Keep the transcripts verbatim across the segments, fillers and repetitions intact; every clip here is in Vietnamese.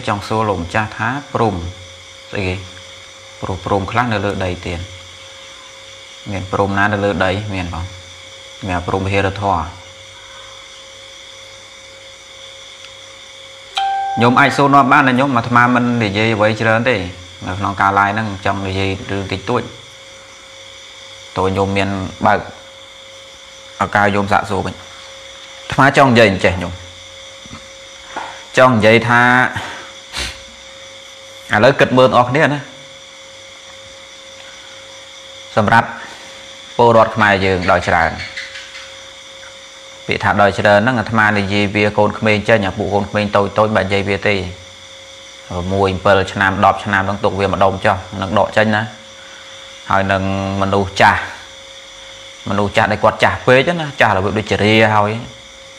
trong số lồng cha thá prom gì prom prom khác nó lừa đầy tiền miền prom ná nó lừa đầy miền không miền prom heo thọ nhóm ai số nó bán là nhóm mà tham ăn để gì vậy chứ lớn thế mà nó cà lai nó trong để gì được tịch tuổi tôi nhóm miền bạc ở cao nhóm dạ số mình phá trong dây trẻ nhóm trong dây tha à lấy kịch mơn ọt nè sầm ráp bồ đọt mai dường đòi trả bị thả đòi trả nó ngặt ma này dây bia côn khmên chơi nhạc vụ côn khmên tôi tôi bạn dây bia tì mua impel cho nam đọt cho nam đang tụ về mà đông cho nâng đọt chân á hồi nâng mình đồ trà mình đồ trà để quạt trà quế chứ nó trà là việc đi chè ria thôi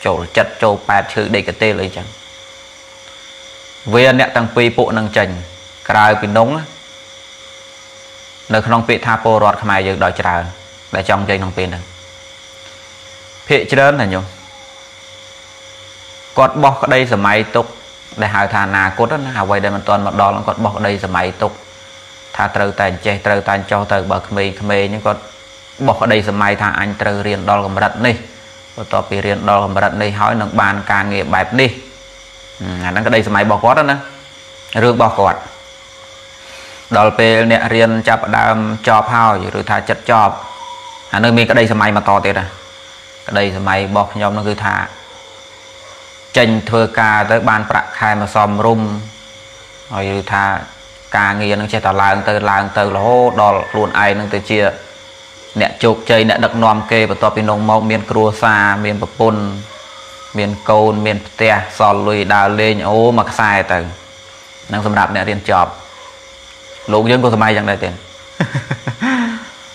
chỗ chặt chỗ bạt chữ để cái tê lấy chẳng vì anh đã tăng phí bộ nâng chành cài bình nóng nơi không bị tha bồ rọt mày giờ đòi trả để trong dây nông pin được phê chứ đơn là nhiều cọt bọc ở đây giờ máy tục để hai thà nà cốt đó hào quay đây mình toàn một đó là cọt bọc ở đây giờ máy tục tha trâu tàn che trâu tàn cho từ bậc mì mì nhưng còn bọc ở đây giờ máy tha anh trâu riêng đó làm rật đi và tao bị riêng đó làm rật đi hỏi nâng bàn càng nghiệp bẹp đi năng cái đây xe máy bỏ cót đó nè rước bỏ cọt đòi về nè riêng chập đam chọp hao rồi thà chật chọp à nơi mình cái đây xe máy mà to tiền à cái đây xe máy bỏ nhóm nó cứ thà tranh thừa ca tới ban prạ khai mà xòm rum rồi thà ca nghe nó che tà làng từ làng từ là hô đò luôn ai nó từ chia nè chụp chơi nè đặc nom kê và to pin nông mông miền cua xa miền bập bôn miền côn miền te sòn lùi đào lên ô mặc sai từ năng sầm đạp nè tiền chọp lụng dân của sầm mai chẳng đại tiền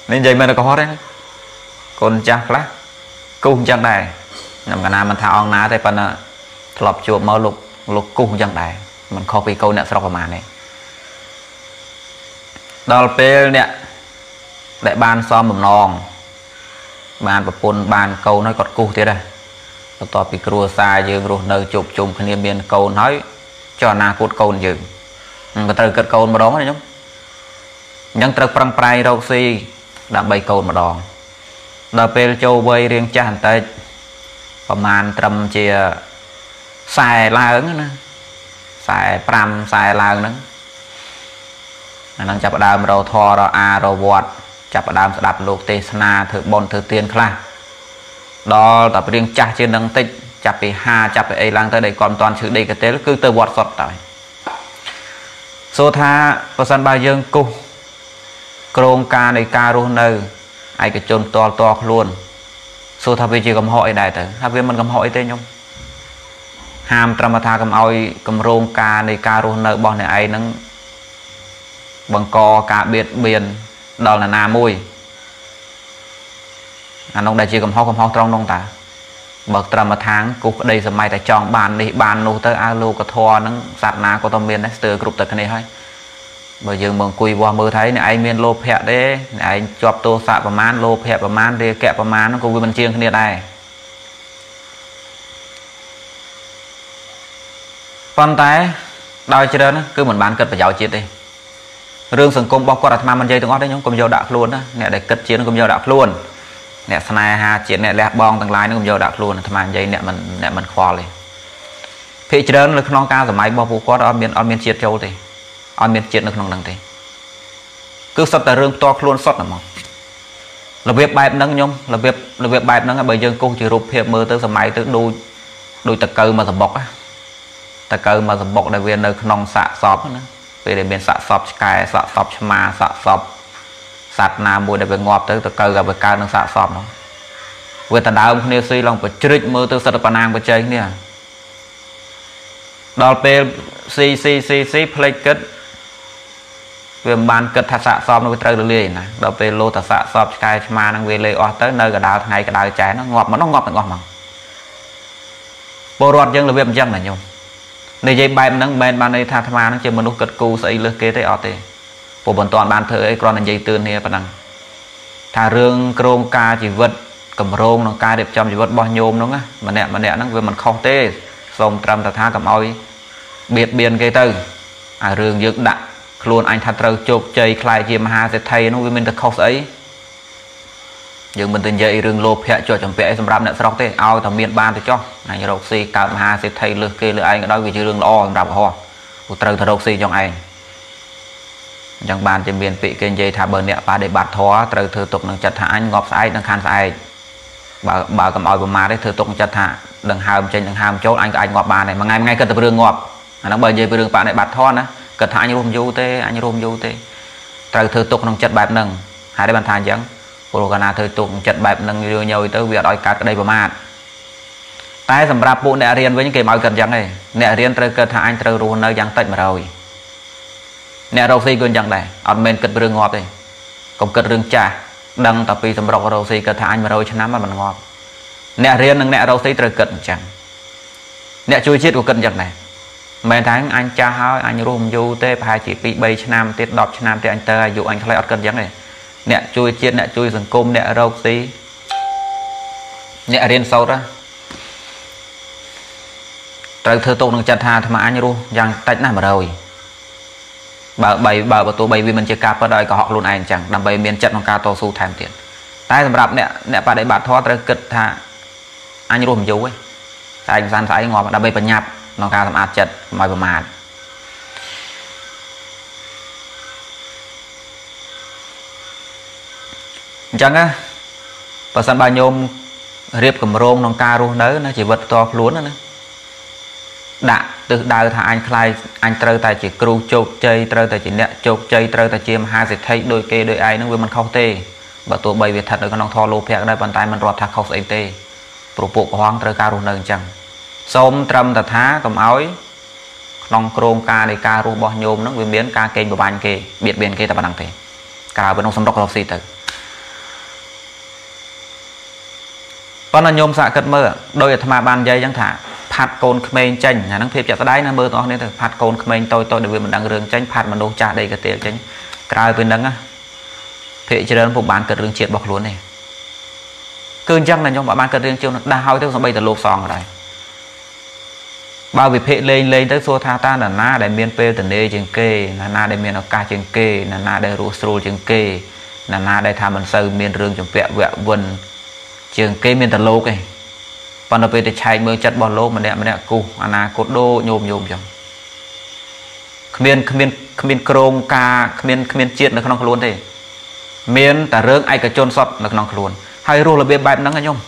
nên vậy mà nó có hot đấy con chắc lá cung chẳng đại nằm cả nam mình tháo ong ná đây phần à lọp chuột mơ lục lục cung chẳng đại mình copy câu nè sau mà này đào pê nè đại ban xóm mầm non ban bập bôn ban câu nói cọt cu thế đây tỏ bị cua xa dương ruột nơi chụp chùm khanh niệm miền câu nói cho na cột câu dương mà từ cật câu mà đón này nhung nhưng từ phần prai đâu si đã bay câu mà đòn đã về châu bay riêng cha hành tây còn màn trầm chia xài la ứng nữa xài pram xài la ứng nữa đang chập đam đầu thò đầu a đầu vọt chập đam sẽ đặt lục tê na thử bồn thử tiền kha đó tập riêng cha trên năng tích chạp về ha chạp về ấy lang tới đây còn toàn sự đây cái tế cứ từ bọt sọt tại số tha có sân ba dương cô krong ca này ca luôn nơi ai cái chôn to to luôn số tha về chỉ cầm hội đại tử tha về mình cầm hội thế nhung ham trâm tha cầm oi cầm krong ca này ca luôn nơi bọn này ai nắng bằng co cả biệt biển đó là na môi anh ông đại chi cầm ho cầm ho trong nông ta bậc trầm một tháng cục đây giờ mai tại tròn bàn đi bàn nô tới alo có thua nó sạt ná có tôm miên đấy từ cục tới cái này thôi bây giờ mường cùi qua mưa thấy này anh miên lô hẹ đấy anh chọc tô sạ và man lô hẹ và man để kẹp và man nó cùng với mình chiêng cái này đây con té đau chưa đó cứ mình bán cất và giáo chiết đi riêng sừng công bao qua đặt ma mình dây tụi ngót đấy nhung công dao đạp luôn á nè để cất chiến công dao đạp luôn nè sna ha chuyện nè lẹ bong thằng lái nó cũng vô đặt luôn tham ăn dây nè mình nè mình khoa liền phía trên là non ca rồi máy bao phủ quá đó miền ở miền triệt châu thì ở miền triệt nó non đằng thì cứ sắp tới rương to luôn sót là một là việc bài nâng nhung là việc là việc bài nâng bởi dân cô chỉ rụp hiệp mơ tới sầm máy tới đôi đôi tật cơ mà sầm bọc á tật cơ mà sầm bọc đại viên nơi non xạ sọp nữa về để miền xạ sọp cài xạ sọp mà xạ sọp sạt nam mùi để về ngọt tới từ cơ gặp về cao năng sạt sọp nó về tận đảo ông si lòng phải chửi mưa từ sạt vào nàng vào chơi nè đào pe si si si si play kết về bàn kết thà sạt sọp nó chơi được liền nè đào pe lô thà sạt sọp sky mà đang về lê o tới nơi cả đào ngày cả đào trái nó ngọt mà nó ngọt là ngọt mà bồ rọt dân là về dân là nhung này dây bài nâng bên ban đây thà mà nó chơi mà nó kết cù xây lơ kế tới o tê bộ bản toàn ban thờ ấy còn là dây tươn này và đằng thà rương krong ca chỉ vật cầm rong nó ca đẹp trong chỉ vật bao nhôm nó á mà nè mà nè nó về mình khâu tê xong trăm ta tha cầm oi biệt biên cái từ à rừng dược đặng luôn anh thật trâu chụp chơi khai chìm hà sẽ thay nó với mình được khóc ấy nhưng mình tình dậy rừng lộp hẹn cho chồng vẽ xong rạp nợ sọc thế ao thầm miền ban thì cho này đọc xì cảm hà sẽ thay lực kê lửa anh ở đó vì chứ rừng lo rạp hò của trâu thật đọc xì trong anh chẳng bàn trên miền vị kênh dây thả bờ nẹ và để bạt thó trâu thư tục nâng chật hạ anh ngọp sai nâng khăn sai bà bà cầm oi bà má đấy thư tục chật hạ đừng hàm trên đừng hàm chốt anh anh ngọp bà này mà ngày ngay cần tập rừng ngọp nó bởi vì rừng bạn này bạt thó nữa cật hai nhôm vô tê anh nhôm vô tê từ thời tục nông chật bẹp nâng hai đứa bàn thàn chẳng Pologana thời tục chật bẹp nâng đưa nhau tới việc đòi cắt ở đây mà mát tai sầm rạp bộ nè riêng với những cái màu cật chẳng này nè riêng từ cật hai anh từ ruộng nơi chẳng tịnh mà rồi nè rau xi gần chẳng này ăn men cật rừng ngọt đi còn cật rừng trà đằng tập vì sầm rạp rau xi cật hai anh mà rồi cho nắm mà mình ngọt nè riêng nâng nè rau xi từ cật chẳng nè chui chết của cật chẳng này mấy tháng anh cha hỏi anh rùm vô tê phải chỉ bị bay nam tiết đọc nam thì anh ta dụ anh lấy ở cân giấc này nè chui chiên nè chui rừng côm nè rau xí nè riêng sâu đó trời thưa tôi đừng chặt hà mà anh ru rằng tách nào mà rồi bà bày bà và tôi bày vì mình chưa cáp ở đây có họ luôn anh chẳng làm bày miền trận con ca to su thèm tiền tay làm rạp nè nè bà để bà thoát ra cực thà anh rùm vô ấy anh gian thái ngọt đã bày bật nhạt nó ca làm áp chật mọi bờ mạt chẳng á và sân ba nhôm riệp cầm rôn nó ca luôn đấy nó chỉ vật to luôn nữa đã từ đào thà anh khai anh trơ tay chỉ cừu chột chơi trơ tay chỉ nẹt chột chơi trơ tay chiêm hai sẽ thấy đôi kê đôi ai nó với mình không tê và tụi bày việt thật được con thò lô phẹt đây bàn tay mình rọt thà không say tê phục vụ hoang trơ ca luôn đấy chẳng xôm trâm tật há cầm ói non krong ca để ca ru bò nhôm nó nguyên biến ca kênh của bàn kê biệt biến kê tập đăng thế cả bên ông sông đốc lộc xì tử con là nhôm xạ cất mơ đôi thà bàn dây chẳng thả phạt côn khmên chanh nhà năng phê chặt đáy nó mơ to nên thật phạt côn khmên tôi tôi để mình đang rừng chanh phạt mà nô trả đây cái tiền chanh cả bên đắng á phê chỉ đơn phục bán cất rừng triệt bọc luôn này cơn chăng là nhôm bạn bán cất rừng chiêu đã hao theo xong bây giờ lốp sòng rồi bao việc hệ lên lên tới xua tha ta là na để miền pe tận đây chừng kê là na để miền ở ca chừng kê là na để rú sôi chừng kê là na để tham ăn sâu miền rừng chừng vẹo vẹo vần chừng kê miền tận lô kê còn ở bên để chạy mưa chặt bò lô mà đẹp mà đẹp cù là cột đô nhôm nhôm chẳng miền miền miền krong ca miền miền chiết là không luôn thế miền tả rương ai cả trôn sọt là không luôn hay rô là bên bài nắng anh nhung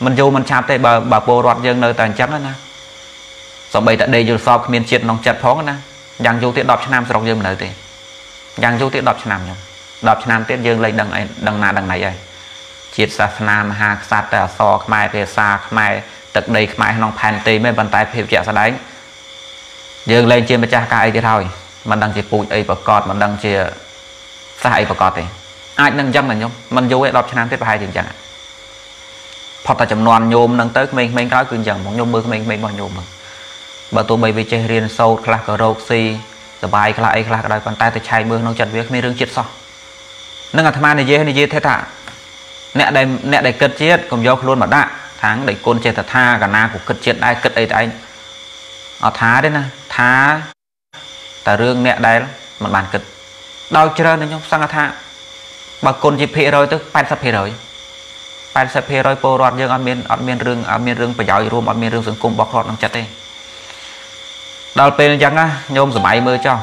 mình vô mình chạm tay bà bà bồ rót dương nơi tàn chấm đó na xong bây tại đây dù sao miền triệt nóng chặt phóng nè dàng dù tiết đọc cho nam sọc dương nở thì dàng dù tiết đọc cho nam nhung đọc cho nam tiết dương lên đằng này đằng nào đằng này ấy triệt sát nam ha sát tà so mai về xa mai tật đây mai nóng phàn tê mấy bàn tay phiêu trẻ xa đánh dương lên trên mấy cha ca ấy thì thôi mình đang chỉ bụi ấy và cọt mình đang chỉ xa ấy và cọt thì ai nâng dâng là nhung mình dù ấy đọc cho nam tiết hai thì chẳng phọt ta chấm non nhôm nâng tới mình mình nói cưng chẳng một nhôm bơ mình mình bỏ nhôm mà bà tôi bây về chơi riêng sâu là cờ rô xì giờ bài là ấy là đời bàn tay tôi chạy mưa nó chặt việc mấy rương chết sao nâng ngặt tham này dễ này dễ thế thả nè đây nè đây cất chết còn do luôn mà đã tháng để côn chơi thật tha cả na của cất chết ai cất ấy anh ở thá đấy nè thá tà rương nè đây mà bàn cất đau chưa nên nhóc sang tha bà côn chỉ phê rồi tức pan sập phê rồi pan sập phê rồi po rọt dương ăn miên ăn miên rương ăn miên rương phải giỏi luôn ăn miên rương xuống cùng bọc rọt nằm chặt đây đào pin chẳng á nhôm sợi mưa cho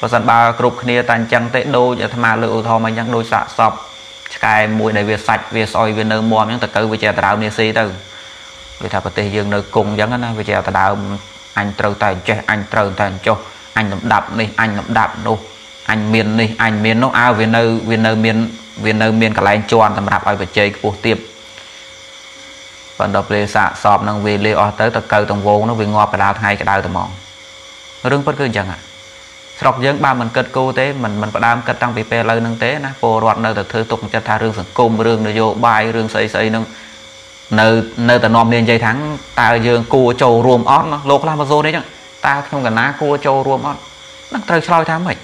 và sẵn ba cục nia tàn chẳng tệ đôi cho tham lựu thò mà chẳng đôi xạ sọc cái mùi này về sạch về soi về nơ mòm những tật cơ về chè tàu nia xì từ về thà bát dương nơi cùng chẳng á về chè tàu anh trâu tàn che anh trâu tàn cho anh làm đạp này anh làm đạp đâu anh miền này anh miền nó ao về nơi về nơi miền về nơi miền cả lại cho anh làm đạp ai phải chơi cuộc tiệp và đọc về xạ sọc năng về lê o tới tật cơ tòng vô nó về ngọt và đào thay cái đào tầm mòn rừng bất cứ chẳng ạ sọc dân ba mình cất cô thế mình mình phải đam cất tăng bị pe lơ nâng tế nó phù đoạt nơi từ tục cho tha rừng sừng côm rừng nó vô bài rừng xây xây nâng nơi nơi từ nòm lên dây thắng ta dương cua trầu ruộng ót nó lột làm bao đấy chẳng ta không cần ná cua trầu ruộng ót nó trời soi thám mày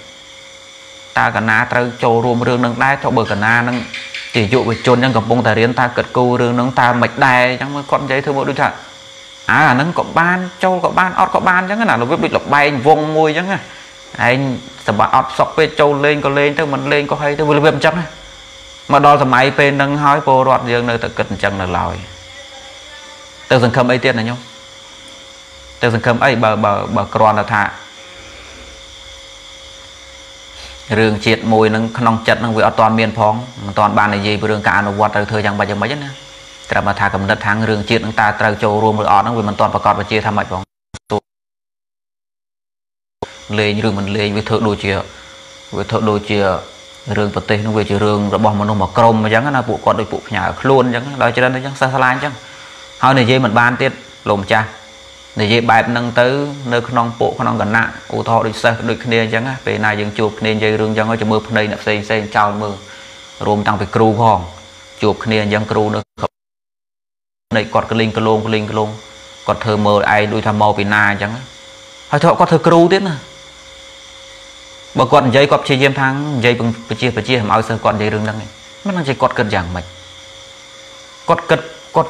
ta cần ná trời trầu ruộng rừng nâng đai cho bờ cần ná nâng chỉ dụ về chôn nhân cầm bông ta riêng ta cất cô rừng nâng ta mạch đai chẳng con giấy thứ bộ đứa chẳng à nâng có ban châu có ban ọt có ban chẳng là nó biết được bay vòng môi chẳng à anh sầm bạc ọt sọc về châu lên có lên tới mình lên có hay tới việc chẳng mà đo là máy về nâng hói bồ đoạt dương nơi ta cần chẳng là lòi từ dần cầm ấy tiền này nhung từ dần cầm ấy bờ bờ bờ còn là thả rừng chết mùi nâng nong chật nâng với toàn miền phong toàn ban này gì với rừng cả nó quạt rồi thời chẳng bao giờ mấy nữaแต่มาทากับนัดทางเรื่องเจียนตาตราโจรวมออดนั่งเวมันตอนประกอบประเจียทำอะไรบ้างตัวเลยเรื่องมันเลยวิถีดูเจียวิถีดูเจียเรื่องประเทศนั่งเวเจียเรื่องระบบมันลงมากรมมาจังนะปลูกก่อนโดยปลูกหญ้าคล้วนจังเราจะได้จังซาลานจังเขาในเจียมันบานเตี้ยลมจ้าในเจียแบบนั่งตื้อในขนมปูขนมกันนะอุทธรณ์โดยเสดโดยคะแนนจังไปนายยังจูบคะแนนใจเรื่องจังก็จะมือพนัยนับเซนเซนเจ้ามือรวมตั้งไปครูห้องจูบคะแนนยังครูเนอะnày còn cái linh cái lông cái linh cái lông còn thơ mờ ai đôi tham màu bị na chẳng hay thọ có thơ kêu tiếc nè bà còn dây cọp chia diêm thang dây bằng chia phải chia màu sơn còn dây rừng đằng này nó đang dây cọt cật giảng mạch cọt cật cọt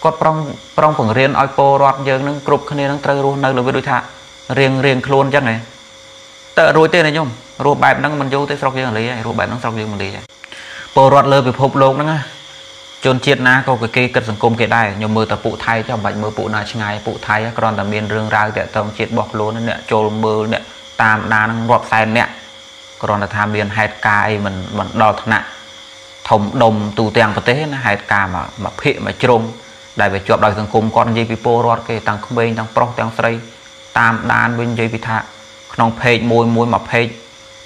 cọt prong prong phẳng riêng ai po rót giờ nó cột cái này nó trơ luôn nơi là với đôi thà riêng riêng luôn chắc này tợ rồi tên này nhung rồi bài đang mình vô tới sọc riêng lấy rồi bài đang sọc riêng mình lấy po rót lơ bị phốp lông đó chôn chiết na câu cái cây cất sừng côm cái đai nhiều mưa tập phụ thay cho bệnh mưa phụ na chừng ngày phụ thay các con tạm biên rương ra để tông chiết bọc luôn nè trồn mưa nè tam đá nó gọt sai nè các con là tham biên hai cài mình mình đo thằng nặng thòng đồng tù tèng vật tế hai cà mà mà phệ mà trôm đại về chuột đòi sừng côm con dây pipo rót cái tăng không bên tăng pro tăng sấy tam đá bên dây pita non phệ môi môi mà phệ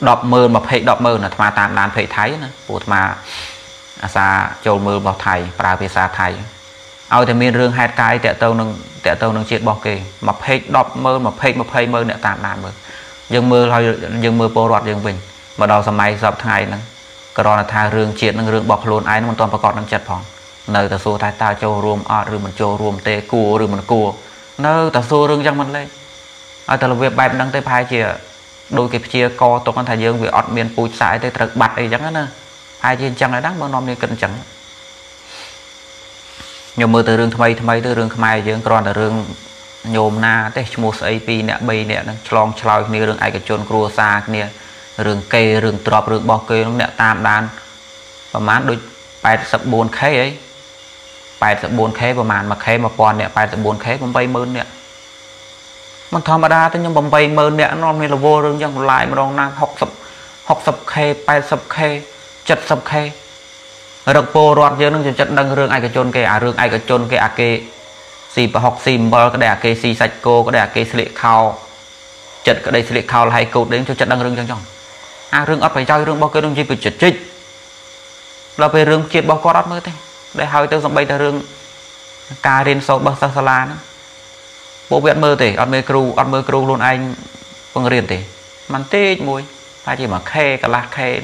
đọp mưa mà phệ đọp mưa là tham tam đá phệ thái nè phụ màอาซาโจมือบอกไทยปลาพิซาไทยเอาแต่มีเรื่องแฮตไกด์แต่เต้านึงแต่เต้านึงเชียดบอกเกย์มาเพกดอกมือมาเพกมาเพย์มือเนี่ยตามนานมือยังมือเรายังมือโปรดยังเป็นมาดาวสมัยสอบไทยนั้นกรอนทาเรื่องเชียดนั่งเรื่องบอกโลนไอ้นั่งตอนประกอบนั่งจัดผ่องเนอแต่โซ่ตาตาโจรวมอ่ะหรือมันโจรวมเตะกูหรือมันกูเนอแต่โซ่เรื่องยังมันเลยเอาแต่เราเว็บแบบนั่งเตะพายเชียดูเก็บเชียกอตกกันทายยังเวียอดเมียนปูสายเตะตรึกบัดไอ้ยังนั้นนะai trên chẳng là đáng bao năm nay cần chẳng nhiều mưa từ rừng thay thay từ rừng thay dương còn là rừng nhôm na thế một ap nè bay nè long choi nè rừng ai cái chôn cua xa nè rừng cây rừng trọp rừng bò cây nè tam đan và mán đôi bài tập buồn khé ấy bài tập buồn khé và màn mà khé mà còn nè bài tập buồn khé cũng bay mơn nè mà thò mà ra thế nhưng bầm bay mơn nè non này là vô rừng chẳng lại mà đang học tập học tập khé bài tập khé chất sập khay đặc bộ loạt giờ nó chất đăng rương ai cái chôn cái à rương ai cái chôn cái à kê xì và học xì bờ cái đẻ kê xì sạch cô cái đẻ kê xịt khao chất cái đây xịt khao là hay cột đến cho chất đăng rương chẳng chẳng à rương ấp phải chơi rương bao cái rương gì bị chật chích là về rương chuyện bao co đắt mới thế để hai tiêu dòng bay ta rương cà đến sau băng sa sala nữa bộ viện mơ tể ăn mơ kêu ăn mơ kêu luôn anh bằng riền tể mặn tê mùi phải chỉ mà khay cả là khay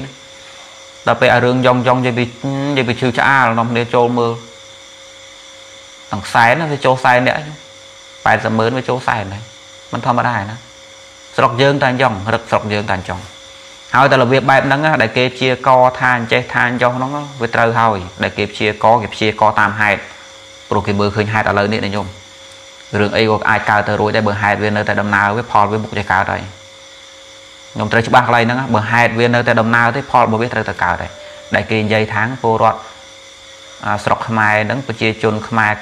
đặc biệt là rừng dòng dòng dây bị dây bị chiêu chả nó để trôi mưa thằng sai nó sẽ trôi sai nữa phải giờ mới mới trôi sai này mình tham ở đây nè sọc dương tan dòng rất sọc dương tan dòng hầu ta là việc bài nắng đại kê chia co than che than cho nó với trời hầu đại kê chia co kẹp chia co tam hai rồi cái bờ khơi hai ta lớn nè này nhung rừng ấy có ai cao tới rồi tại bờ hai bên nơi tại đầm nào với pol với một cái cao đây nhom trời ba cái này bờ hai viên nơi tại đồng nào thấy Paul bờ biết trời tự cào đấy đại kỳ dây tháng bồ rót sọc mai đấng bờ chia chôn mai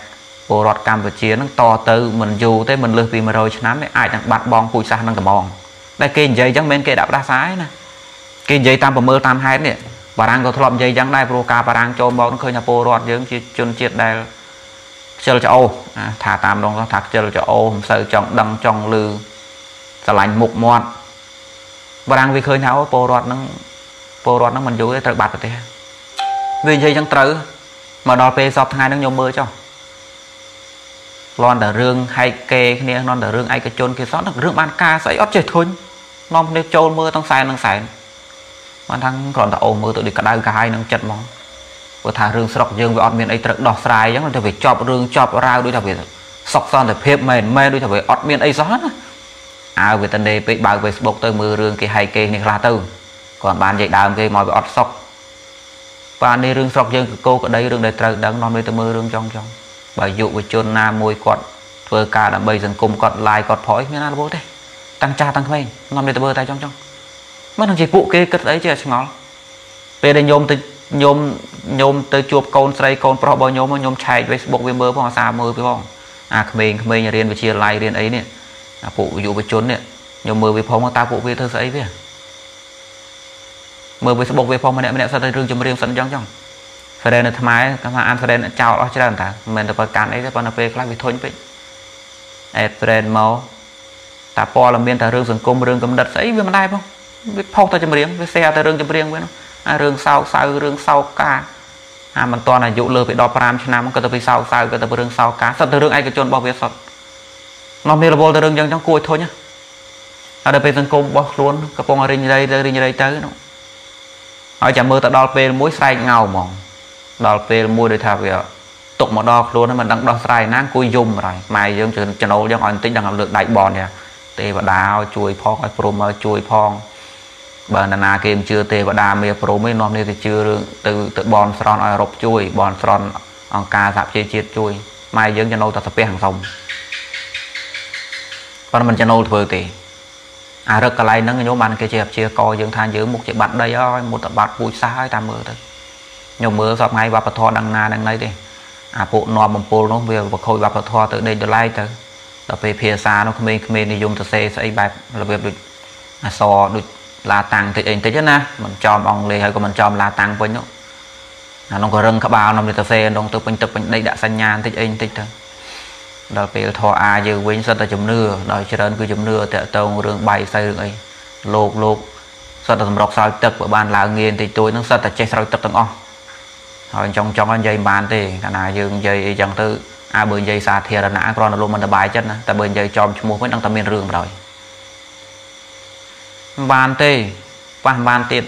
bồ rót cam bờ chia đấng to từ mình dù tới mình lười vì mà rồi cho nên ai chẳng bắt bong cùi xa đang cầm bong đại kỳ dây chẳng bên kia đạp đá sái nè kỳ dây tam bờ mưa tam hai nè bà đang có thọm dây chẳng đại bồ cà bà đang cho bong khơi nhà bồ rót giống chia chôn chia đây chơi cho ô thả tam đồng thả chơi cho ô sợ chồng đằng chồng lư sờ lạnh mục mòn và đang vì khơi nào bồ rót nó bồ rót nó mình dối tới bạt rồi vì dây chẳng tới mà đòi pe sọp hai nó nhiều mưa cho lon đờ rương hay kê kia non đờ rương ai cái chôn kia sót được rương ban ca sấy ót trời thôi non nếu trôn mưa tăng sai tăng sai mà thằng còn tàu mưa tụi đi cả đai cả hai nó chật móng vừa thả rương sọc dương với ót miền ấy tới đọt sai giống là phải chọp rương chọp rau đôi thằng về sọc son để phép mềm mềm đôi thằng về ót miền ấy gió à về tận đây bị bảo về bộc tới mưa rương cái hay kê này là từ còn bàn dạy đào cái mọi bị ọt sọc và đây rương sọc dân cô ở đây rương đầy trời đang non đây tới mưa rương trong trong bà dụ với chôn na môi quạt Bơ ca đã bây dần cùng còn lại còn phói miếng ăn bố thế tăng cha tăng mày nằm để bơ tay trong trong mất thằng chị cụ kia cất ấy chưa ngó về đây nhôm từ nhôm nhôm từ chuột con say con pro bò nhôm mà nhôm chạy về bộ viên bơ bò xa mơ với bò à mình mình nhà riêng về chia lại riêng ấy nè phụ dụ với trốn nè nhôm mơ với phong ta phụ về thơ ấy về mơ với bộ về phong mà nè nè sao đây riêng cho riêng sẵn trong trong phải đây là tham ái các bạn ăn phải đây là chào đó chứ ta mình được cản ấy các bạn về lại về thôi vậy Ephren máu, ta po làm biên ta rương sừng cung rương cầm đật ấy với mình đây không, với phong ta chấm riêng, với xe ta rương chấm riêng với nó, rương sau sau rương sau cá, à mình toàn là dụ lừa bị đo param cho nam, cái ta bị sau sau cái ta bị rương sau cá, sập ta rương ai cái chôn bao việc sập, làm điều là vô ta rương trong trong cùi thôi nhá, ta được về sừng cung bao luôn, cái phong ở đây như đây, đây như đây tới nó, hỏi chả mơ ta đo về muối say ngầu mỏng, đo về muối để thà vậy. Tục một đo luôn mình đang đo sai nắng cuối dùng rồi mai dương trường channel dương anh tính đang làm được đại bòn nè tê và đào chuối phong promo chuối phong banana kem chưa tê và đà mì pro mới non đây thì chưa từ từ bòn sòn ở rộp chuối bòn sòn ông ca dạp chơi chiết chuối mai dương channel tập pe hàng sông còn mình channel vừa thì à rất cái này nó nhớ bạn cái chẹp chia coi dương than dưới một chẹp bạn đây thôi một tập bạn vui sai ta mưa thôi nhiều mưa sập ngay và bật thò đằng na đằng này đi à bộ nòm bằng pol nó về và khôi bạc thò từ đây từ lai tới tập về phía xa nó không không nên dùng từ xe sẽ bài là việc được à so được là tăng thì anh thấy chứ na mình chọn bằng lề hay còn mình chọn là tăng với nó à nó có rừng các bao nằm từ xe nó từ bên từ bên đây đã xanh nhàn thì anh thấy thôi đó về thò à giờ quên sao ta chấm nưa đòi cho đến cứ chấm nưa tẹo tàu đường bay xây đường ấy lột lột sao ta làm đọc sao tập ở bàn là nghiền thì tôi nó sao ta che sao tập tầng o rồi trong trong anh dây bàn thì cả nhà dương dây chẳng tư à bên dây xa thiệt là nã con luôn mình là bài chân ta bên dây chòm mua với đang tâm miền rừng rồi bàn thì bàn bàn tiệt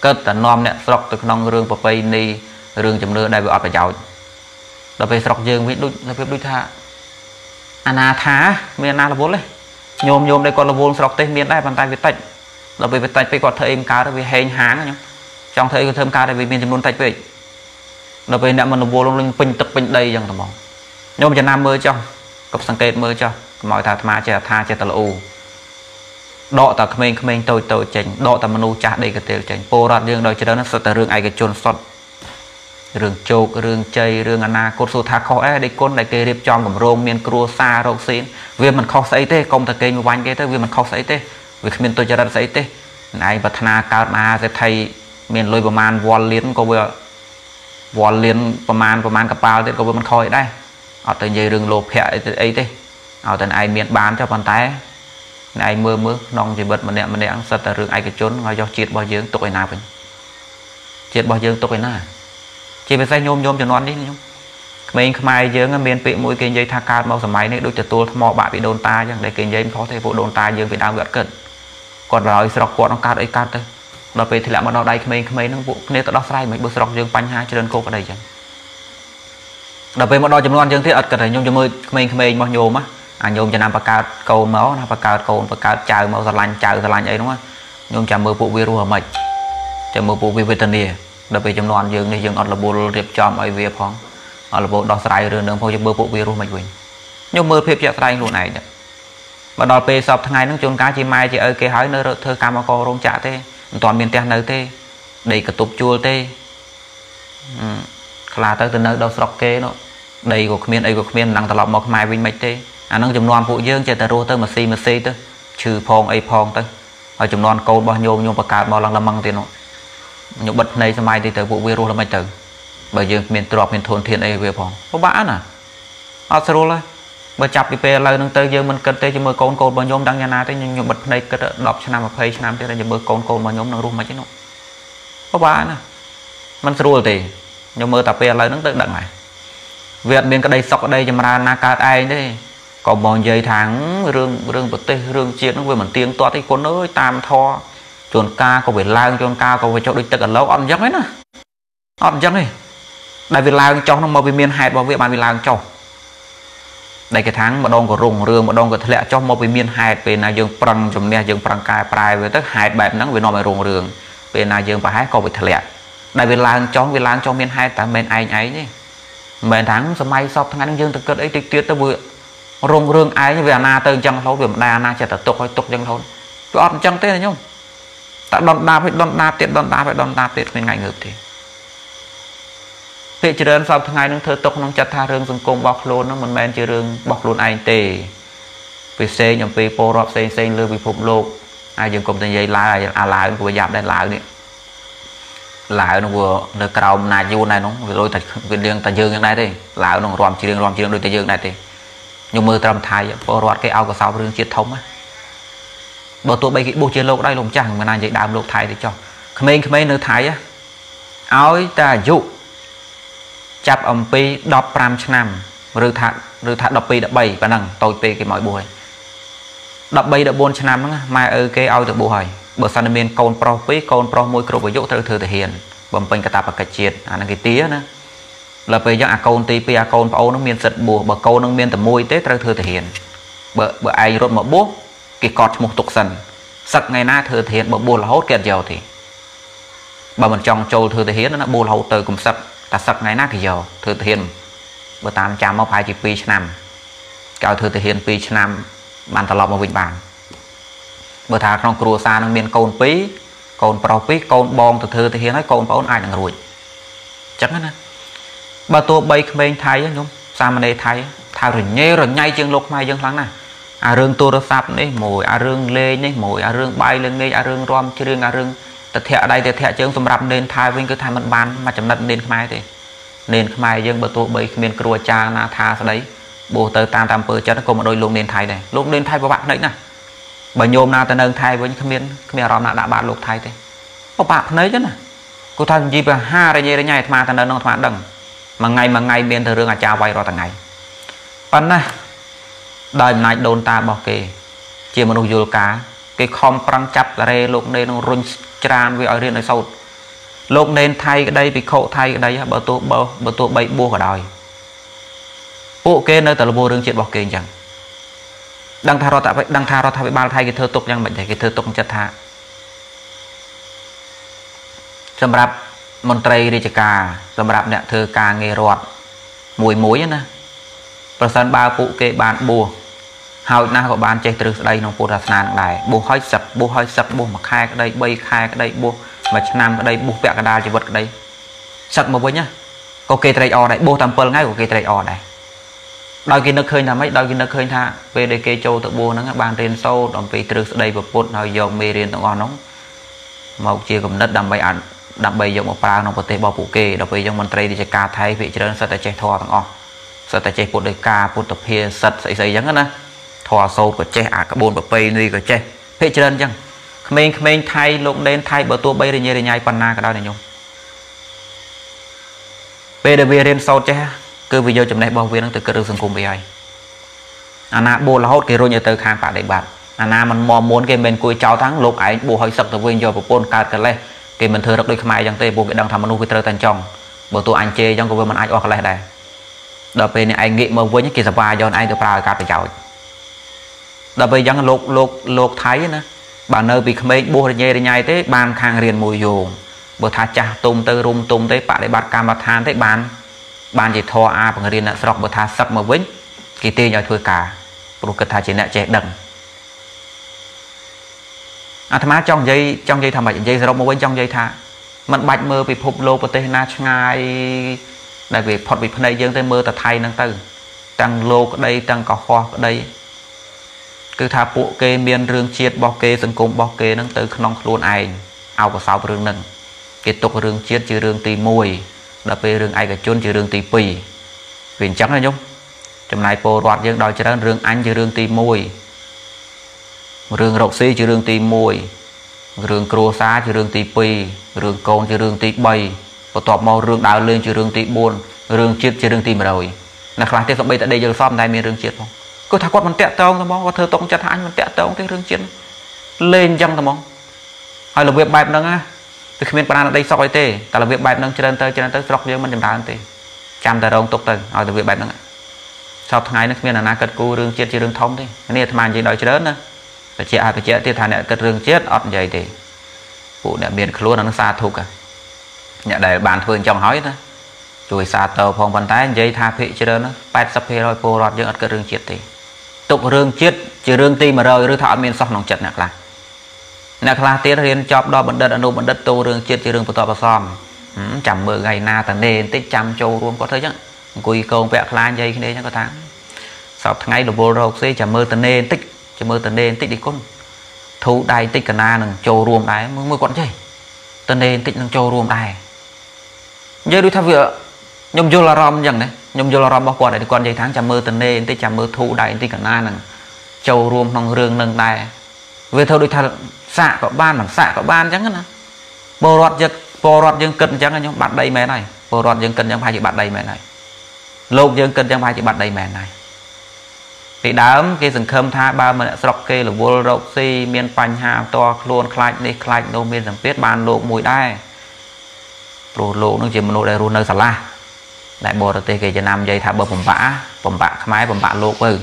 cất là nom nè sọc từ non rừng và bay đi rừng chấm lửa đây bị ọt phải cháu đó về sọc dương với đôi là phép đôi thà ana thá miền na là vốn đấy nhôm nhôm đây còn là vốn sọc tây miền đây bàn tay việt tây là về việt tây phải còn thêm cá đó vì hèn háng nhá trong thấy thêm cá đây vì miền chấm luôn tây về nó về nè mình vô luôn pin tập pin đây chẳng tầm bóng nhưng mà nam mơ trong cặp sáng kết mơ cho mọi thà mà chả tha chả tờ lụ đọ tờ mình mình tôi tôi chỉnh đọ tờ menu chả đây cái tiêu chỉnh po ra riêng đời cho đó nó sợ tờ riêng ai cái chôn sọt riêng chột riêng chơi riêng anna cốt số thà khó ấy để côn đại kê đẹp trong cùng rôm miền cua xa rộng xin vì mình khó xây thế công tờ kê như ván cái thế vì mình khó xây thế vì mình tôi cho ra xây thế này và thà cao mà sẽ thay miền lôi bờ man vòn liến có vừa vò liền bầm man bầm man cặp bao thì có bên khơi đây, ở từ dây rừng lốp hẹ từ ấy đi, ở từ ai miền bán cho bàn tay, ai mưa mưa nong thì bật mình nè mình nè ăn sạch từ rừng ai cái trốn ngoài do chết bao dương tội nào vậy, chết bao dương tội nào, chỉ phải say nhôm nhôm cho non đi nhung, mình không ai dương ở miền bị mũi kinh dây thang cao bao giờ máy này đôi chợ tua mò bạ bị đồn tai chẳng để kinh dây khó thể vụ đồn tai dương bị đau gật cẩn, còn rồi sọc quạt nó cao đấy cao tới. Đó về thì lại mà nó đây mình mình nó vụ nếu ta đo sai mình bước sọc dương bánh hai cho nên cô ở đây chẳng đó về mà đo chấm non dương thế ật cả thầy nhôm cho mươi mình mình bao nhôm á à nhôm cho nam bạc cao cầu máu nam bạc cao cầu bạc cao chào máu giật lành chào giật lành ấy đúng không nhôm chào mưa vụ virus ở mạch chào mưa vụ virus tania đó về chấm non dương này dương ật là bộ đẹp chòm ấy về phong ở là bộ đo sai rồi nữa thôi chấm mưa vụ virus mạch quỳnh nhôm mưa phép chặt sai luôn này mà đo về sập thằng ngày nó chôn cá chi mai chị ơi cái hỏi nơi thơ cam co rong chạ thế toàn miền tây nơi thế đầy cả tụp chua thế là tới từ nơi đâu sọc kê nó đầy của miền ấy của miền nặng tạt lọc một mai bên mạch thế à nó chấm non phụ dương chơi tờ rô tới mà xì mà xì tới trừ phong ấy phong tới ở chấm non câu bao nhiêu nhôm bạc cát bao lăng làm măng tiền nó nhục bật này sao mai thì tới vụ virus là mạch tử bởi dương miền trọp miền thôn thiên ấy về phong có bã nè ở sơ là bởi chập đi về lời nâng tới dương mình cần tới cho mưa con cột bao nhóm đang nhà na tới nhưng bật đây cái đọc cho nam mà phê cho nam tới đây cho mưa con cột bao nhóm đang rung mà chứ nó có ba nè mình rùa thì nhưng mưa tập về lời nâng tới đặng này việt miền cái đây sọc ở đây cho mà na cát ai đấy còn bọn dây tháng rương rương bật tê rương chiến nó về mình tiếng to thì con ơi tam tho chuồn ca có về lang chuồn ca có về cho địch tất cả lâu ăn giấm ấy nè ăn giấm này đại việt lang cho nó mà về miền hạt bảo vệ bạn việt lang cho đây cái tháng mà đông có rùng rương mà đông có lẽ cho một miền hai về na dương prang chấm nè dương prang cài prai về tất hai bẹp nắng về nọ mà rùng rương về na dương và hái còn bị lẽ đại việt lang chóng việt lang trong miền hai tại miền anh ấy nhỉ miền tháng sớm mai sọc thằng anh dương thực cất ấy tiết tiết tới vừa rung rương ái như về na tơ chẳng thấu điểm đà na chặt tục hay tục chẳng thấu đọt chẳng thế này nhung tại đòn đá phải đòn đá tiệt đòn đá phải đòn đá tiệt mình ngày ngược thì thế cho nên sau ngày nó thơ tục nó chặt tha rương sừng côn bọc luôn nó mình men chơi rương bọc luôn ai tề vì xe nhầm vì po rọp xe xe lừa vì phụng lục ai dừng cùng dây lại à lại của giảm đây lại đi lại nó vừa được cầu này vô này nó rồi thật viên riêng ta dương như này đi lại nó ròm chỉ riêng ròm chỉ riêng đôi ta dương này thì nhưng mưa trầm thái po rọt cái ao của sau rương chiết thống á bỏ tôi bây cái bộ chiến lộc đây lồng chẳng mà này vậy đàm lộc thái thì cho mấy mấy nơi thái á áo ta dụ chắp âm pi đọp pram năm rư thạc rư thạc đọp pi đọp bảy và nằng tôi pi cái mọi buổi đọp bay đọp bốn năm đó mai ở cái ao được buổi bởi sanh miền con pro pi con pro môi cột với dụ thợ thừa thể hiện bẩm pin cả tạp và cả triệt à nó cái tía nữa là về cho à con ti pi à con pro nó miền sật bùa bởi con nó miền từ môi tết thợ thừa thể hiện bởi bởi ai rốt mà bố cái cọt một tục sần sặc ngày na thừa thiện bộ bùa là hốt kẹt dầu thì bà mình trong trâu thừa thiện nó bùa là hốt từ cùng sặc ta sặc ngày na thì dầu thừa thiện bữa tám trăm móc hai chỉ pi năm cao thừa thiện pi năm bàn tà lọp một vịnh bàn bữa thà trong cua xa nó miên cồn pí cồn pro pí cồn bong từ thừa thiện nói cồn bóng ai đang ruồi chắc hết á bà tôi bay bên Thái á nhung sao mà đây Thái Thái rồi nhê rồi nhai chương lục mai dương lắng này à rương tua sáp này mồi à rương lê này mồi à rương bay lên này à rương rom chứ rương à rương tật thẹt đây tật thẹt chứ không rập nên thay với cứ thay mặt bàn mà chấm đất nên mai thì nên mai nhưng bờ tua bơi miền cua cha na tha sau đấy bồ tơ tam tam bờ cho nó cùng một đôi luôn nên thay này luôn nên thay của bạn đấy nè bà nhôm na ta nâng thay với miền miền rom na đã bạn luôn thay thì của bạn đấy chứ nè cô thằng gì bà ha đây nhảy đây nhảy mà ta nâng nó thoáng đằng mà ngày mà ngày miền thời rương à cha vay rồi thằng ngày pan này đời này đồn ta bảo kê chỉ một nụ cá cái khom răng chắp là đây lộn nên nó run tràn với ở riêng này sâu lộn nên thay cái đây bị khổ thay cái đây bảo tôi bảo bảo tôi bậy bua cả đời bộ kê nơi tờ là bua đường chuyện bảo kê chẳng đang tha rồi tại vậy đang tha rồi thay ba thay cái thơ tục nhưng bệnh thấy cái thơ tục chất tha sầm rạp môn tây đi chợ cà sầm rạp nè thơ cà nghề rọt mùi muối nèประสานบาปุเกบานบัวหาหน้ากับบานเจตรึกได้น้องปูรัสนานได้บัวห้อยสับบัวห้อยสับบัวมาคายก็ได้ใบคายก็ได้บัวมาชนามก็ได้บัวแปะกระดาษจีบก็ได้สับมาไว้เนี่ยก็เกตไรออได้บัวทำเปิลง่ายกว่าเกตไรออได้ดอยกินนักเคยทำไหมดอยกินนักเคยท่าเวเดเกโจตัวบัวนั้นบานเรียนโซ่ดอมปีตรึกได้บัวปนหอยยองเมเรียนตัวอ่อนน้องมาอุจิกมนัดดำใบอันดำใบยองมาปลาน้องปเตบาปุเกดำใบยองมันตรีดิจการไทยพิจารณาสัตย์ใจทอตัวอ่อนสัตย์ใจปวดเลยกาปวดตะเพียสัตย์ใส่ใส่ยังงั้นนะทอโซ่ก็เจ๊อากระโบนแบบไปนี่ก็เจ๊เพชรเดินยังเมงเมงไทยลงเดินไทยเบอร์ตัวไปเรียนเรียนยัยปันนาก็ได้เนี่ยโยมไปเดินเรียนโซ่เจ๊คือวิโยจำได้บอกเวียนตั้งแต่เกิดเรื่องสังคมไปไออาณาโบราณเกี่ยวกับเนื้อเตอร์คางป่าเด็กบาดอาณามันมอมม้วนเกี่ยเป็นกุยเจ้าทั้งโลกไอ้โบหอยสับตะเวียนโยบปนการกันเลยเกี่ยมันเธอรักด้วยขมายยังเตะโบเกี่ยดังทำมนุษย์กิเตอร์ตันจองเบอร์ตัวอันเจยังก็เวียนมันไอออกอะไรได้đặc biệt này anh nghĩ mà với những cái sapa do anh được vào cả chào đặc biệt giống lột lột lột thái nữa bà nơi bị không bố để nhai để nhai thế bàn khang riền mùi dù bữa thà cha tôm tơ rum tôm tới bà để bát cam bát than thế bàn bàn chỉ thò a bằng riền là sọc bữa thà sập mà vĩnh kỳ tê nhảy thôi cả buộc cái thà chỉ là chạy đằng à thà má trong dây trong dây thầm bạch dây sọc mà vĩnh trong dây thà mình bạch mơ bị phục lô bữa tê na ngay đại việt phật việt này dân tây mơ ta thay năng tư tăng lô ở đây tăng cỏ hoa ở đây cứ thả bộ kê miền rương chiết bọc kê dân cùng bọc kê năng tư non luôn ai ao của sao rương nâng kết tục rương chiết chứ rương tì mùi đặc biệt rương ai cả chôn chứ rương tì pì huyền trắng này nhung trong này po đoạt dân đòi cho rương anh chứ rương tì mùi rương rộng xí chứ rương tì mùi rương cua xá chứ rương tì pì rương con chứ rương tì bầy và tọt màu rương đào lên chữ rương tị buồn rương chiết chữ rương tị mà rồi là khá tiếp tục bây tại đây giờ xong này miền rương chiết không cứ thắc quát mình tẹt tông tao mong có thơ tông chặt anh mình tẹt tông cái rương chiết lên chăng tao mong hay là việc bài năng á từ khi miền Phan ở đây sọc ấy tê ta là việc bài năng cho nên tới cho nên tới sọc riêng mình chấm đá tê chạm ta rong tục tần rồi từ việc bài năng sau ngày nó miền là na cật cu rương chiết chữ rương thông tê này tham ăn gì đòi chữ lớn nữa phải chịa phải chịa tiêu thà này cật rương chiết ọt dày tê cụ này miền khluôn nó xa thuộc à nhà đại bàn thường trong hỏi đó chùi xa tàu phòng vận tải dây tha phị cho đó nó bát sập phê rồi cô rọt những ất cơ rừng triệt thì tục rương chết chỉ rương ti mà rồi rư thọ miền sóc nòng chật nặc là nặc là tiếc riêng chọc đo bận đất anh bận đất tô rương chết chỉ rương bờ bờ xóm chầm mười ngày na tận đêm tết chăm châu luôn có thấy chứ quỳ câu vẽ là dây cái đấy nhá có tháng sau ngày đầu vô rồi sẽ chầm mơ tận đêm tích chầm mơ tận đêm tích đi con thu đai tích cả na nằng châu ruộng đai mới quẩn chơi tận đêm tích nằng châu ruộng đai giờ đôi tham vợ nhom vô là rom chẳng đấy nhom vô là rom bao quạt để con dây tháng chầm mơ tận đêm tết chầm mơ thu đai tích cả na nằng châu ruộng nằng rương nằng đai về thôi đôi tham xạ có ban bằng xạ có ban chẳng nữa bồ loạt giật bồ loạt dương cân chẳng nhá bạn đây mẹ này bồ loạt dương cân chẳng phải chỉ bạn đây mẹ này lột dương cân chẳng phải chỉ bạn đây mẹ này thì đám cái rừng khâm tha ba mà sọc kê là vô rộng si miên panh hà to luôn khạch đi khạch đâu miên rằng biết bàn lộ mùi đai rồi lộ nó chỉ một lộ đại rùn nơi sả la đại bồ tê kê cho nam dây thả bờ bầm bã bầm bã máy bầm bã lộ ừ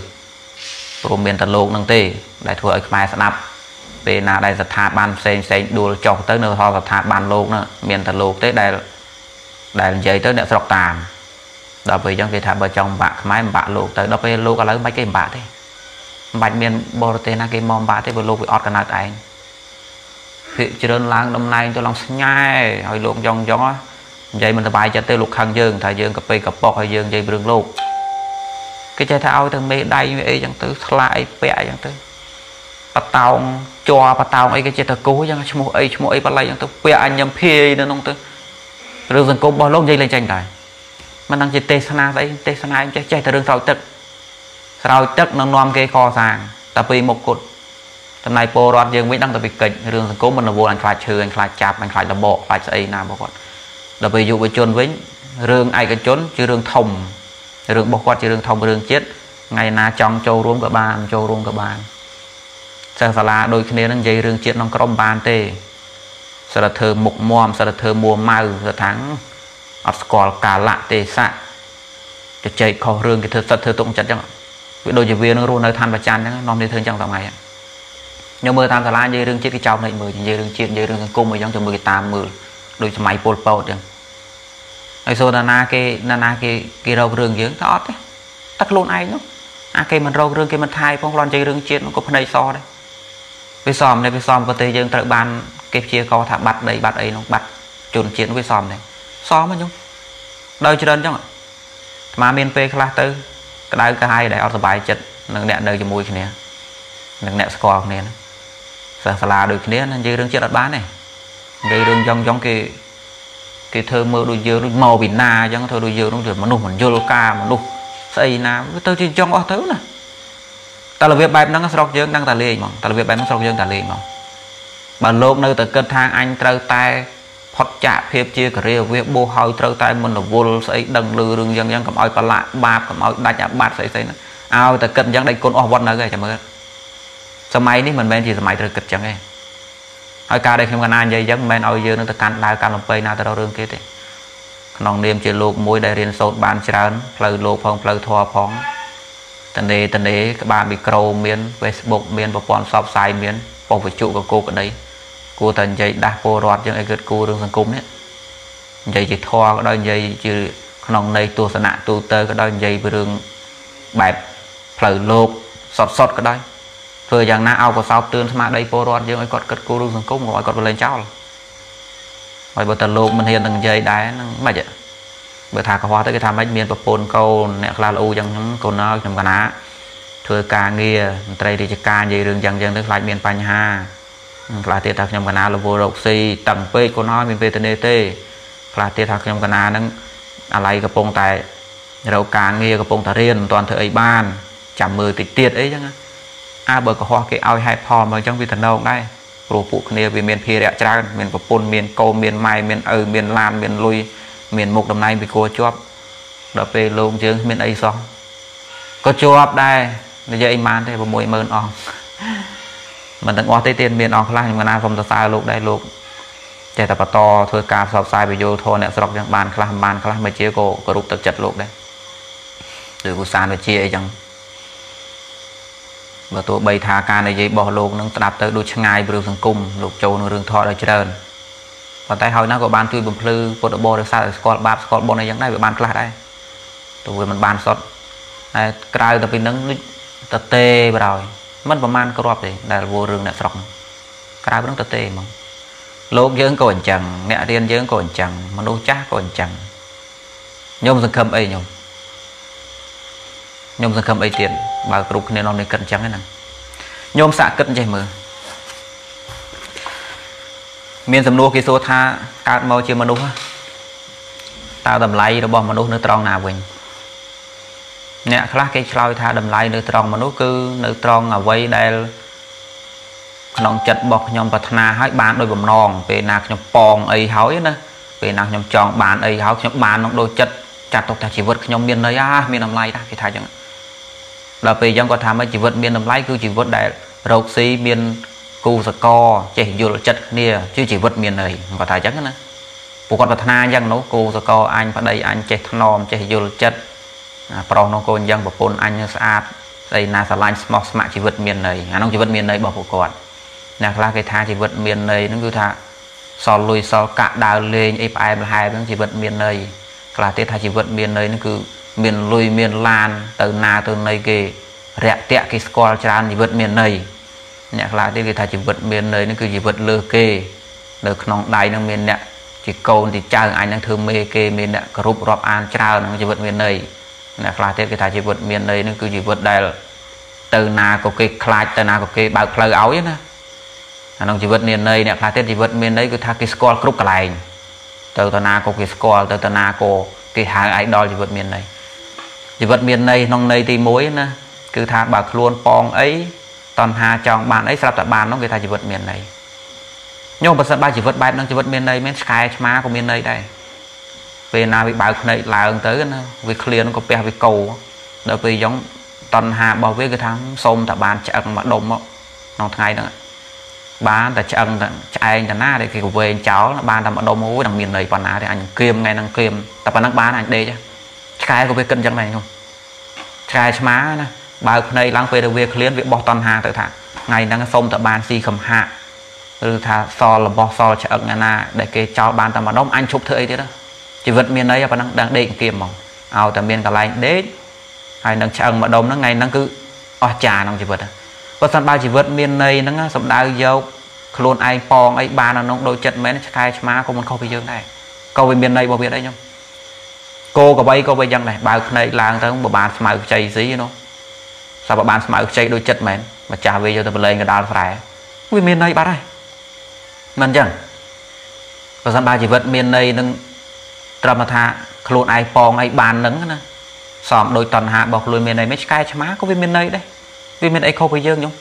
rồi miên tận lộ nâng tê đại thừa ấy máy sả nạp về là đại giật thả bàn sen sen đua chọc tới nơi ho giật thả bàn lộ nữa miền tận lộ tới đại đại dây tới đại sọc tàn đó về trong cái thả bờ trong bạn máy bạn lộ tới đó về lộ cả lấy mấy cái bạn thế bạch miền bờ tây na cái mom bạn thế vừa lộ bị ót cả nát anh hiện trên làng năm nay tôi lòng nhai hồi lộ trong gió dây mình bài cho tới lục hàng dương thời dương cặp bì cặp bọc thời dương dây bường lộ cái chơi thao thằng mê đây ấy chẳng tới lại bẹ chẳng tới bắt tàu cho bắt tàu ấy cái chơi thằng cố chẳng mua ấy mua ấy bắt lấy chẳng tới bẹ anh nhầm phê nên ông tới rồi dần cố bao lâu dây lên tranh tài mà đang chỉ tê sana đấy tê sana em chơi chơi từ đường sầu tật sầu tật nó nom cái co sàng tập vì một cột tầm này po rọt dương mới đang tập bị kịch đường sầu cố mình là vô anh phải trừ anh phải chạp anh phải là bỏ phải xây nào bỏ quạt tập vì dụ với trôn với đường ai cái trốn chứ đường thòng đường bỏ quạt chứ đường thòng đường chết ngày na trong châu ruộng cả bàn châu ruộng cả bàn sang sà la đôi khi nên đang dây đường chết nong crom bàn tê sờ là thơ mục mòm sờ là thơ mùa mai sờ tháng ấp score cả lạ tê sạ cho chơi khó rương cái thơ sật thơ tụng chặt chẳng cái đôi chỉ viên nó luôn nơi than và chan nó non đi thương chẳng dòng này nhưng mưa tam thà la dây rương chết cái trâu này mười dây rương chết dây rương cung mười trong trường mười tám mười đôi máy pol pol chẳng ngày xưa là na cái na na cái cái râu rương giếng thọ thế tắt luôn ai nữa à cái mình râu rương cái mình thay phong lon dây rương chết nó có phần này so đấy với xòm này với xòm có tê dương tự ban cái chia co thả bạt đầy bạt ấy nó bạt trồn chết với xòm này xóm mà nhung đời cho đơn chứ mà miền tây là tư cái đáy cái hai để ở bài chật nâng đẹn đời cho mùi cái này nâng đẹn score này sợ là được cái này dây đường chết đặt bán này dây đường trong trong cái cái thơ mơ đôi dưa màu biển na trong thơ đôi dưa nó được mà nụ mình dưa ca mà nụ xây na tôi chỉ trong ở thứ này ta là việc bài năng sọc dương năng tà lì mà ta là việc bài năng sọc dương tà lì mà bà lộp nơi từ cơn thang anh trâu tay phát chạm phép chia cả rìa việc bố hỏi trâu tay mình là vô xây đằng lư rừng dân dân cầm oi bà lạ bạp cầm oi đạch ạp bạc xây xây nữa ao ta cất dân đây con ổ vật nữa kìa chạm ơn sao máy này mình bên thì sao máy ta cất chẳng nghe hỏi ca đây không cần ai dây dân bên oi dư nó ta cắn đá cắn lồng bây nào ta đâu rừng kia thế nòng niềm chơi lục mối đại riêng sốt bàn trán phơi lục phong phơi thoa phong tần đế tần đế các bạn bị cầu miến Facebook miến và còn shop sai miến phòng phải trụ của cô ở đấy cô thần dây đa cô rọt những ai gật cô đường sang cung đấy dây chỉ thoa cái đôi dây chứ nòng này tu sanh tu tơ cái đôi dây với đường bẹp phẩy lột sọt sọt cái đôi rồi rằng na ao của sao tương mà đây cô rọt những ai gật gật cô đường sang cung gọi gật lên cháu rồi bờ tần lột mình hiện từng dây đá mà vậy bờ thả hoa tới cái tham bách miên và pôn câu nẹt la u chẳng câu nói chẳng cả ná thừa ca nghe tây thì ca dây đường chẳng chẳng tới lại miên panh ha là tiệt thạc nhầm cana là vô độc si tầm p của nó mình về tê nê tê là tiệt thạc nhầm cana nó lại cái bông tài đầu cá nghe cái bông tài riêng toàn thời ban chạm mười tịt tiệt ấy chứ a bờ có hoa cái ao hai pho mà trong vị thần đâu đây rồi phụ kia vì miền phi rẽ trang miền của pôn miền câu miền mai miền ở miền lan miền lui miền mục đồng này bị cô chóp đập về luôn chứ miền ấy xong có chóp đây bây giờ anh man thế mà mùi mơn on mình đang ngó tới tiền miền ở lại mình ăn không sao lục đây lục chạy tập to thôi cà sọc sai bị vô thôi nè sọc chẳng bàn khla bàn khla mấy chia cổ có rút tập chặt lục đấy từ của sàn và chia chẳng và tôi bày thả ca này dây bỏ lục nó đạp tới đôi chân ngay vừa thằng cung lục châu nó rừng thọ là trơn và tay hỏi nó có bàn tuy bầm lư của đội bò được sao scott bab scott bò này chẳng đây bị bàn khla đây tôi vừa mình bàn sọt này cài tập pin nắng ta tê rồi mất vào man cơ rộp đấy là vô rừng lại sọc cái đó ta tê mà lốp dưỡng cổ ảnh chẳng mẹ điên dưỡng cổ ảnh chẳng mà đô chá cổ ảnh chẳng nhôm dừng khâm ấy nhôm nhôm dừng khâm ấy tiền bà cổ nên nó nên cận chẳng thế này nhôm xạ cận chạy mơ miền sầm nô kia số tha cát màu chưa mà đúng tao đầm lay nó bom mà đúng tròn nào vậy nè khá cái soi tha đầm lay nửa tròn mà nó cứ nửa tròn ở quay đây nòng chật bọc nhom bật na hái bán đôi bầm nòng về nạc nhom pòng ấy hói nữa về nạc nhom tròn bán ấy hói nhom bán nó đôi chật chặt tộc ta chỉ vượt nhom miền đấy á miền đầm lay ta thì thay chẳng là vì trong có tham ấy chỉ vượt miền đầm lay cứ chỉ vượt đại rộc xí miền cù sờ co chạy vô chật nia chứ chỉ vượt miền này có thay chẳng nữa của con bật na chẳng nó cù sờ co anh vào đây anh chạy thnom chạy vô chật prong nông côn dân và phun anh sát đây là sản lạnh smog smart chỉ vượt miền này anh chỉ vượt miền này bỏ của là cái tha chỉ vượt miền này nó cứ tha so lùi so cạn đào lên ép ai mà hai nó chỉ vượt miền này là tha chỉ vượt miền này nó cứ miền lùi miền lan từ na từ này kì rẹt tẹt cái score tràn chỉ vượt miền này nhạc là cái tha chỉ vượt miền này nó cứ chỉ vượt lừa kì được nòng đáy nó miền nè chỉ câu thì cha anh đang thương mê kì miền nè group drop an trao nó chỉ vượt miền này là khai thế cái thà chỉ vượt miền đây nó cứ chỉ vượt đây từ na có cái khai từ na có cái bao khơi áo chứ nè nó chỉ vượt miền đây nè khai thế chỉ vượt miền đấy cứ thà cái score group cả lành từ từ na có cái score từ từ na có cái hàng ai đo chỉ vượt miền này chỉ vượt miền đây nông đây thì mối nè cứ thà bạc luôn pong ấy toàn hà trong bàn ấy sập tại bàn nó người ta chỉ vượt miền này nhưng mà sân bay chỉ vượt bay nó chỉ vượt miền đây mấy sky má của miền đây đây về nào bị bạo này là ứng tới nó việc clear nó có bè về cầu đó vì giống toàn hà bảo vệ cái thằng xôm tại bàn chặn mà đồm nó thay đó bán tại chặn chạy tại na để cái về cháu là ban làm mà đồm ối đằng miền này còn á thì anh kiêm ngay đang kiêm tập anh đang bán anh đây chứ cái có việc cân chẳng này không cái má nè bạo này lăng về được việc clear việc bỏ toàn hà tại thằng ngày đang xôm tại bàn si cầm hạ từ thà so là bỏ so chặn ngay na để cái cháu ban tại mà đồm anh chụp thế thế đó chỉ vật miền đấy và đang đang đệm kiềm mỏng, ao tầm miền cả lại đấy, hay đang chăng mà đông nó ngày đang cứ ở trà nông chỉ vật, có sẵn bao chỉ vật miền này nó sầm đào dâu, khôn ai phong ấy ba nó đôi chân mấy nó khai má không muốn câu về dương này, câu về miền này bảo việt đấy nhung, cô có bay câu về dân này, bao này làng ta không bảo bàn mày chạy gì nó, sao bảo bàn mày chạy đôi chân mày mà trả về cho tụi mình lên cái đào phải, ui miền này bà đây, mình chẳng, có sẵn bao chỉ vật miền này đang trâm mà tha khôn ai phong ai bàn nắng nè xóm đôi tuần hạ bọc lùi miền này mấy cái má có về miền này đấy vì miền ấy không phải dương nhung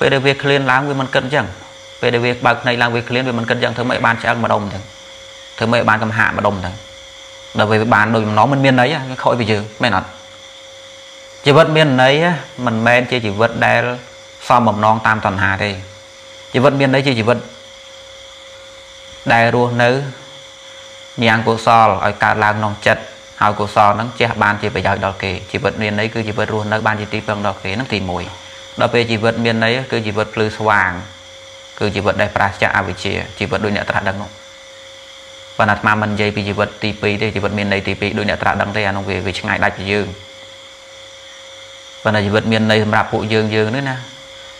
về được việc liên láng với mình cân chẳng về được việc bạc này làm việc liên với mình cân chẳng thứ mấy bàn sẽ mà đồng thằng thứ mấy bàn cầm hạ mà đồng thằng đối với bàn đôi nó mình miền đấy cái khỏi về dương mày nói chỉ vớt miền đấy mình men chỉ chỉ vớt đe xóm mầm non tam tuần hạ thì chỉ vớt miền đấy chỉ chỉ vớt đe ruộng nữ nhang cổ sò ở cả làng nông chật hào cổ sò nó che bàn chỉ phải dạo đào kề chỉ vượt miền đấy cứ chỉ vượt ruộng nơi bàn chỉ tì bằng đào kề nó thì mùi đó về chỉ vượt miền đấy cứ chỉ vượt lư xoàng cứ chỉ vượt đại praja về chia chỉ vượt đôi nẹt trà đằng và nạt mà mình dây vì chỉ vượt tì pì đây chỉ vượt miền đấy tì pì đôi nẹt trà đằng đây anh ông về về ngày đại chỉ dương và là chỉ vượt miền đấy rạp bộ dương dương nữa nè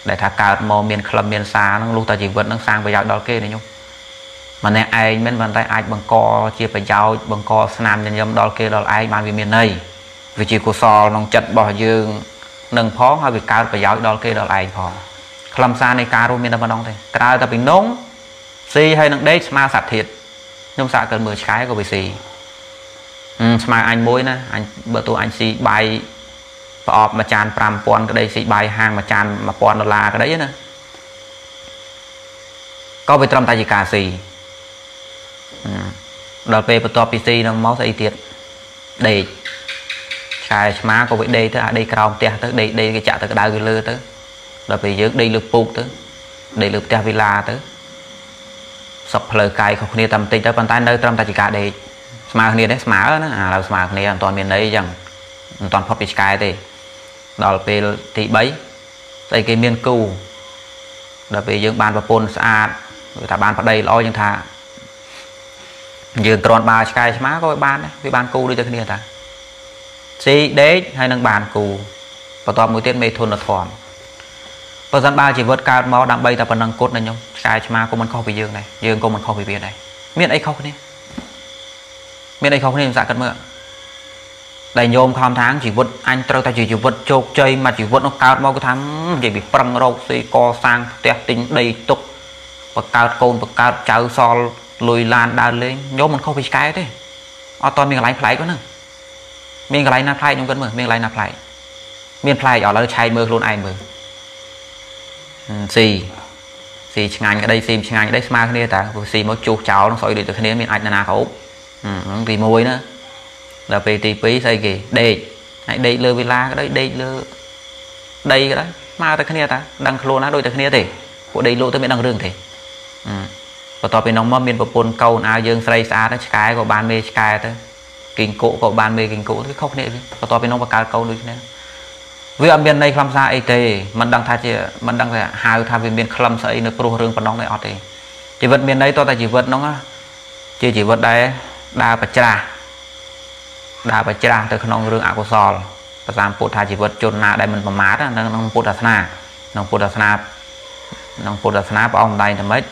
để thả cả mò miền khlam miền xa nó lúc ta chỉ vượt nó sang về dạo đào kề này nhung mà nè anh bên bàn tay anh bằng co chia phải giao bằng co nam nhân dân đó kia đó là anh mang về miền này vì chỉ của sò nòng chật bỏ dương nâng phó hay việc cao phải giao đó kia đó là anh phó làm sao này cao miền đông đông thì cao ta bị nóng si hay nặng đấy mà sạch thiệt nhưng sạch cần mười cái của bị si mà anh bối nè anh bữa tôi anh si bay ọp mà tràn pram pon cái đây si bay hàng mà tràn mà pon đô la cái đấy nè có bị trâm tay gì cả si đợt về bắt top pc nó máu say tiệt đầy xài má có bị đầy tới đây còng tè tới đây đây cái chạ tới đào cái lơ tới đợt về dưới đây lượp buộc tới đây lượp tè villa tới sập lờ cài không nên tầm tinh tới bàn tay nơi tầm tay chỉ cả đầy smart này đấy smart đó à là smart này toàn miền đấy chẳng toàn pop sky đây đợt về thì bấy đây cái miền cù đợt về dưới bàn và pol sa người ta bàn vào đây lo nhưng thà dương tròn ba cái má có ban đấy với ban cù đi cho cái này ta si đế hay nâng bàn cù và toàn mũi tên mê thôn là thòn và dân ba chỉ vớt cao máu đang bay ta phần năng cốt này nhung sai mà cô mình không bị dương này dương cô mình không bị biệt này miễn ấy không đi miễn ấy không nên dạ cất mưa đầy nhôm không tháng chỉ vớt anh trâu ta chỉ chỉ vớt chốt chơi mà chỉ vớt nó cao máu cái tháng gì bị prang râu si co sang tẹt tinh đầy tục và cao côn và cao cháu sol lùi lan đào lên nhôm mình không bị cái thế ở toàn mình lái phải có nữa mình lái nạp lại nhung cất mưa mình lái nạp lại mình phải ở là chạy mưa luôn ai mưa xì xì ngành ở đây xì ngành ở đây mà cái này ta xì một chuột cháu nó soi được cái này mình ảnh là khẩu vì môi nữa là về tí phí xây gì đây đây lơ villa cái đấy đây lơ đây cái đấy mà cái này ta đang khô nó đôi cái này thì của đây lô tới miền đằng rừng thì và tao về nông mâm miền bồn câu na dương xây xa đó cái của ban mê cái tới kinh cụ của ban mê kinh cụ cái khóc này và tao về nông bạc cao câu đôi này vì ở miền này làm ra ấy thì mình đang thay chỉ mình đang phải hào thay vì miền làm sao ấy nó pro rừng phần nông này ở thì chỉ vật miền này tôi ta chỉ vật nó chỉ chỉ vật đấy đa bạch trà đa bạch trà từ khăn ông rừng áo sòi và làm bộ thay chỉ vật chôn na đây mình mà mát đó nó bộ đặt na nó bộ đặt na nó bộ đặt na ông đây là mấy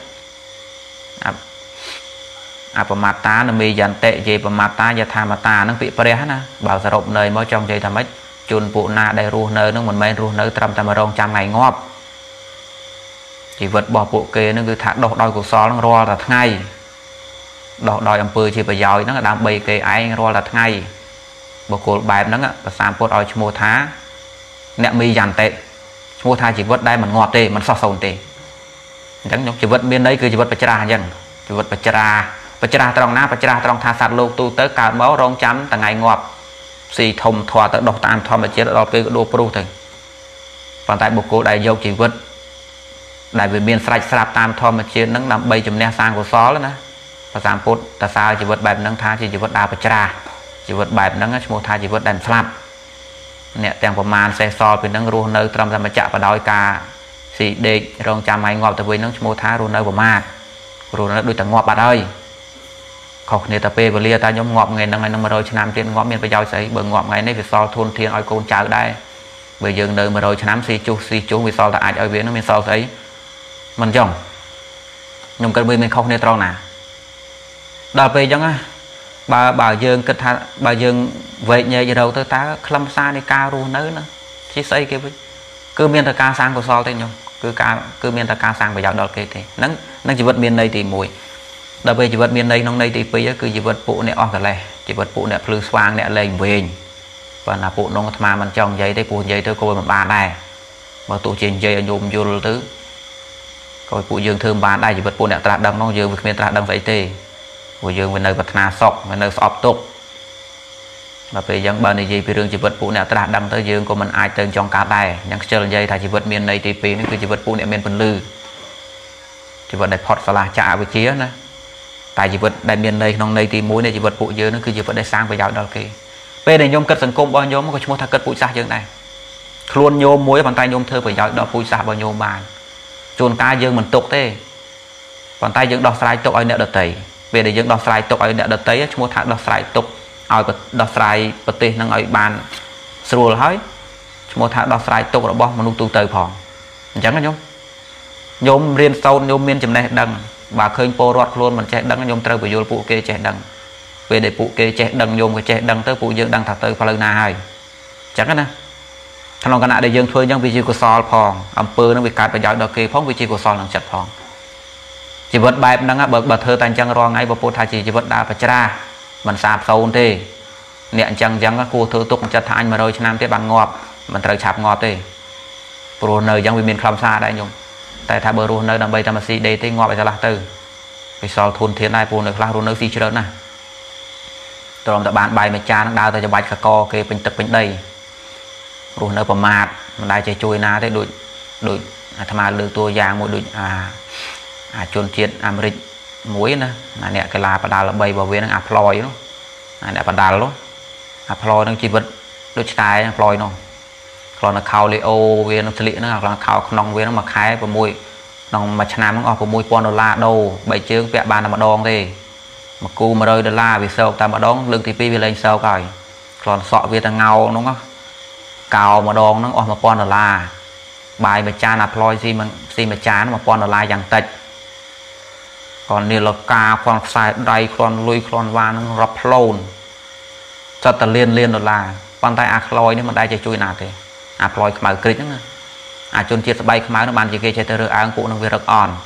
à và mát ta nó mi dàn tệ gì và mát ta giờ thay mát ta nó bị bể hết na bảo sập nơi mới trong dây làm mấy chôn bộ na đầy ruộng nơi nó mình men ruộng nơi trăm trăm rong trăm ngày ngóp chỉ vật bỏ bộ kê nó cứ thạc đọt đòi của xó nó ro là ngay đọt đòi âm phơi chỉ phải giỏi nó là đang bày kê ai ro là ngay bộ cổ bài nó ạ và sàn phốt đòi mua thá nẹt mi dàn tệ mua thá chỉ vật đây mình ngọt tê mình sọt sồn tê chẳng nhóc chỉ vật bên đấy cứ chỉ vật bạch ra chẳng chỉ vật bạch ra bạch ra trong ná bạch ra trong tha sạt lô tu tới cả máu rong chấm từ ngày ngọt xì thông thỏa tới độc tam thỏa mà chết đọc cái đồ pro thành còn tại bộ cổ đại dâu chỉ vứt đại về miền sạch sạp tam thỏa mà chết nắng làm bay chùm ne sang của xó nữa và giảm phút ta sao chỉ vứt bài nâng tha chỉ vứt đào bạch trà chỉ vứt bài nâng một tha chỉ vứt đàn sạp nè tèng của màn xe so với nâng ruộng nơi trăm ra mà chạm và đói cả xì đê rong trăm ngày ngọt tới với nâng một tha ruộng nơi của màn ruộng nơi đôi tầng ngọt bà đây khóc nè ta về lia ta nhóm ngọm ngày năm ngày năm mà rồi cho nam trên ngọm miền phải giao sấy bờ ngọm ngày nấy về so thôn thiên oi côn chào đây bây giờ nơi mà rồi cho nam si chú si chú về so là ai ở biển nó miền so sấy mình chồng nhung cần mình không nè tròn nè đào về chẳng á bà bà dương kết thà bà dương về nhà giờ đầu tới ta lâm xa đi ca ru nới nữa chỉ xây kia với cứ miền ta ca sang của so thế nhung cứ ca cứ miền ta ca sang phải giao đợt kia thì nắng nắng chỉ vật miền đây thì mùi đặc biệt chỉ vật miền đây nông đây thì bây giờ cứ chỉ vật bộ này ở lại chỉ vật bộ này phơi xoang này lên về và là bộ nông mà mình trồng dây đây bộ dây tôi coi một bàn này và tụ trên dây nhôm vô tứ coi bộ dương thơm bàn đây chỉ vật bộ này trà đầm nông dương miền trà đầm vậy thì bộ dương bên nơi vật na sọc bên nơi sọc tục và bây giờ bàn này gì bây giờ chỉ vật bộ này trà đầm tới dương của mình ai tên trong cá bài những chơi dây thay chỉ vật miền đây thì bây nó cứ chỉ vật bộ này miền phần lư chỉ vật này phật và là chạ với chía này tại chỉ vật đại miền này nông này thì mối này chỉ vật bụi dưa nó cứ chỉ vật đại sang và giáo đó kì về này nhôm cất thành công bao nhôm có chúng ta cất bụi xa dương này luôn nhôm mối bàn tay nhôm thơ phải giáo đó bụi xa bao nhôm bàn chôn cá dương mình tục thế bàn tay dương đọt sải tục ai nẹt đợt tẩy về để dương đọt sải tục ai nẹt đợt tẩy chúng ta đọt sải tục ai đọt sải vật tê năng ai bàn sờ hơi chúng ta đọt sải tục là bao mà nung tu tẩy phỏng chẳng là nhôm nhôm riêng sâu nhôm miên chấm này đằng bà khơi po rót luôn mình chạy đăng nhôm trâu bị vô phụ kê chạy đăng về để phụ kê chạy đăng nhôm cái chạy đăng tới phụ dương đăng thả tới pha na hai chẳng nè thằng lòng cái nãy để dương thuê những vị trí của sòi phòng âm pơ nó bị cắt bị dạo đợt kê phóng vị trí của sòi làm chặt phòng chỉ vật bài đang á bật bật thơ tan trăng ro ngay vào po thai chỉ chỉ vật đa phải chả mình sạp sâu thế nẹn trăng trăng các cô thơ tục chặt thai mà rồi cho nam tiếp bằng ngọt mình trời chạp ngọt thế pro nơi giang bị miền khăm xa đại nhung tại tháp bờ ruộng nơi đầm bay tam sĩ đây tây ngoại là từ vì sao thôn thiên ai buồn được la ruộng nơi si chưa nè tôm đã bàn bài mà cha nó đào ta cho bài cả co kê bình tập bình đây ruộng nơi bầm mạt mình lại chạy chui na thế đội đội tham gia lừa tua giang một đội à à chôn thiệt Americ muối nè này nè cái là bà đào là bay bảo vệ nó à ploy luôn này nè bà đào luôn à ploy nó chỉ vật đôi trái à ploy nó còn là khâu leo về nó xử nó là khâu nòng về nó mặc khái và mùi nòng mà chăn nó ngọc và mùi pon đô la đâu bảy chữ vẽ bàn là mà đong đi mà cu mà rơi đô la vì sao ta mà đong lương thì pi về lên sao cài còn sọ về ta ngầu nó cao mà đong nó một con đô la bài mà cha nạp loi gì mà gì mà chán một con đô la dạng tịch còn nêu ca con sai đây con lui con van nó rập lôn cho ta liên liên đô la con tay ác loi nếu mà đây chơi chui nạt thì ác loi mà kịch nữa à chôn chia bay khám nó bàn chỉ kia chơi tới rửa ăn cụ nó về rực on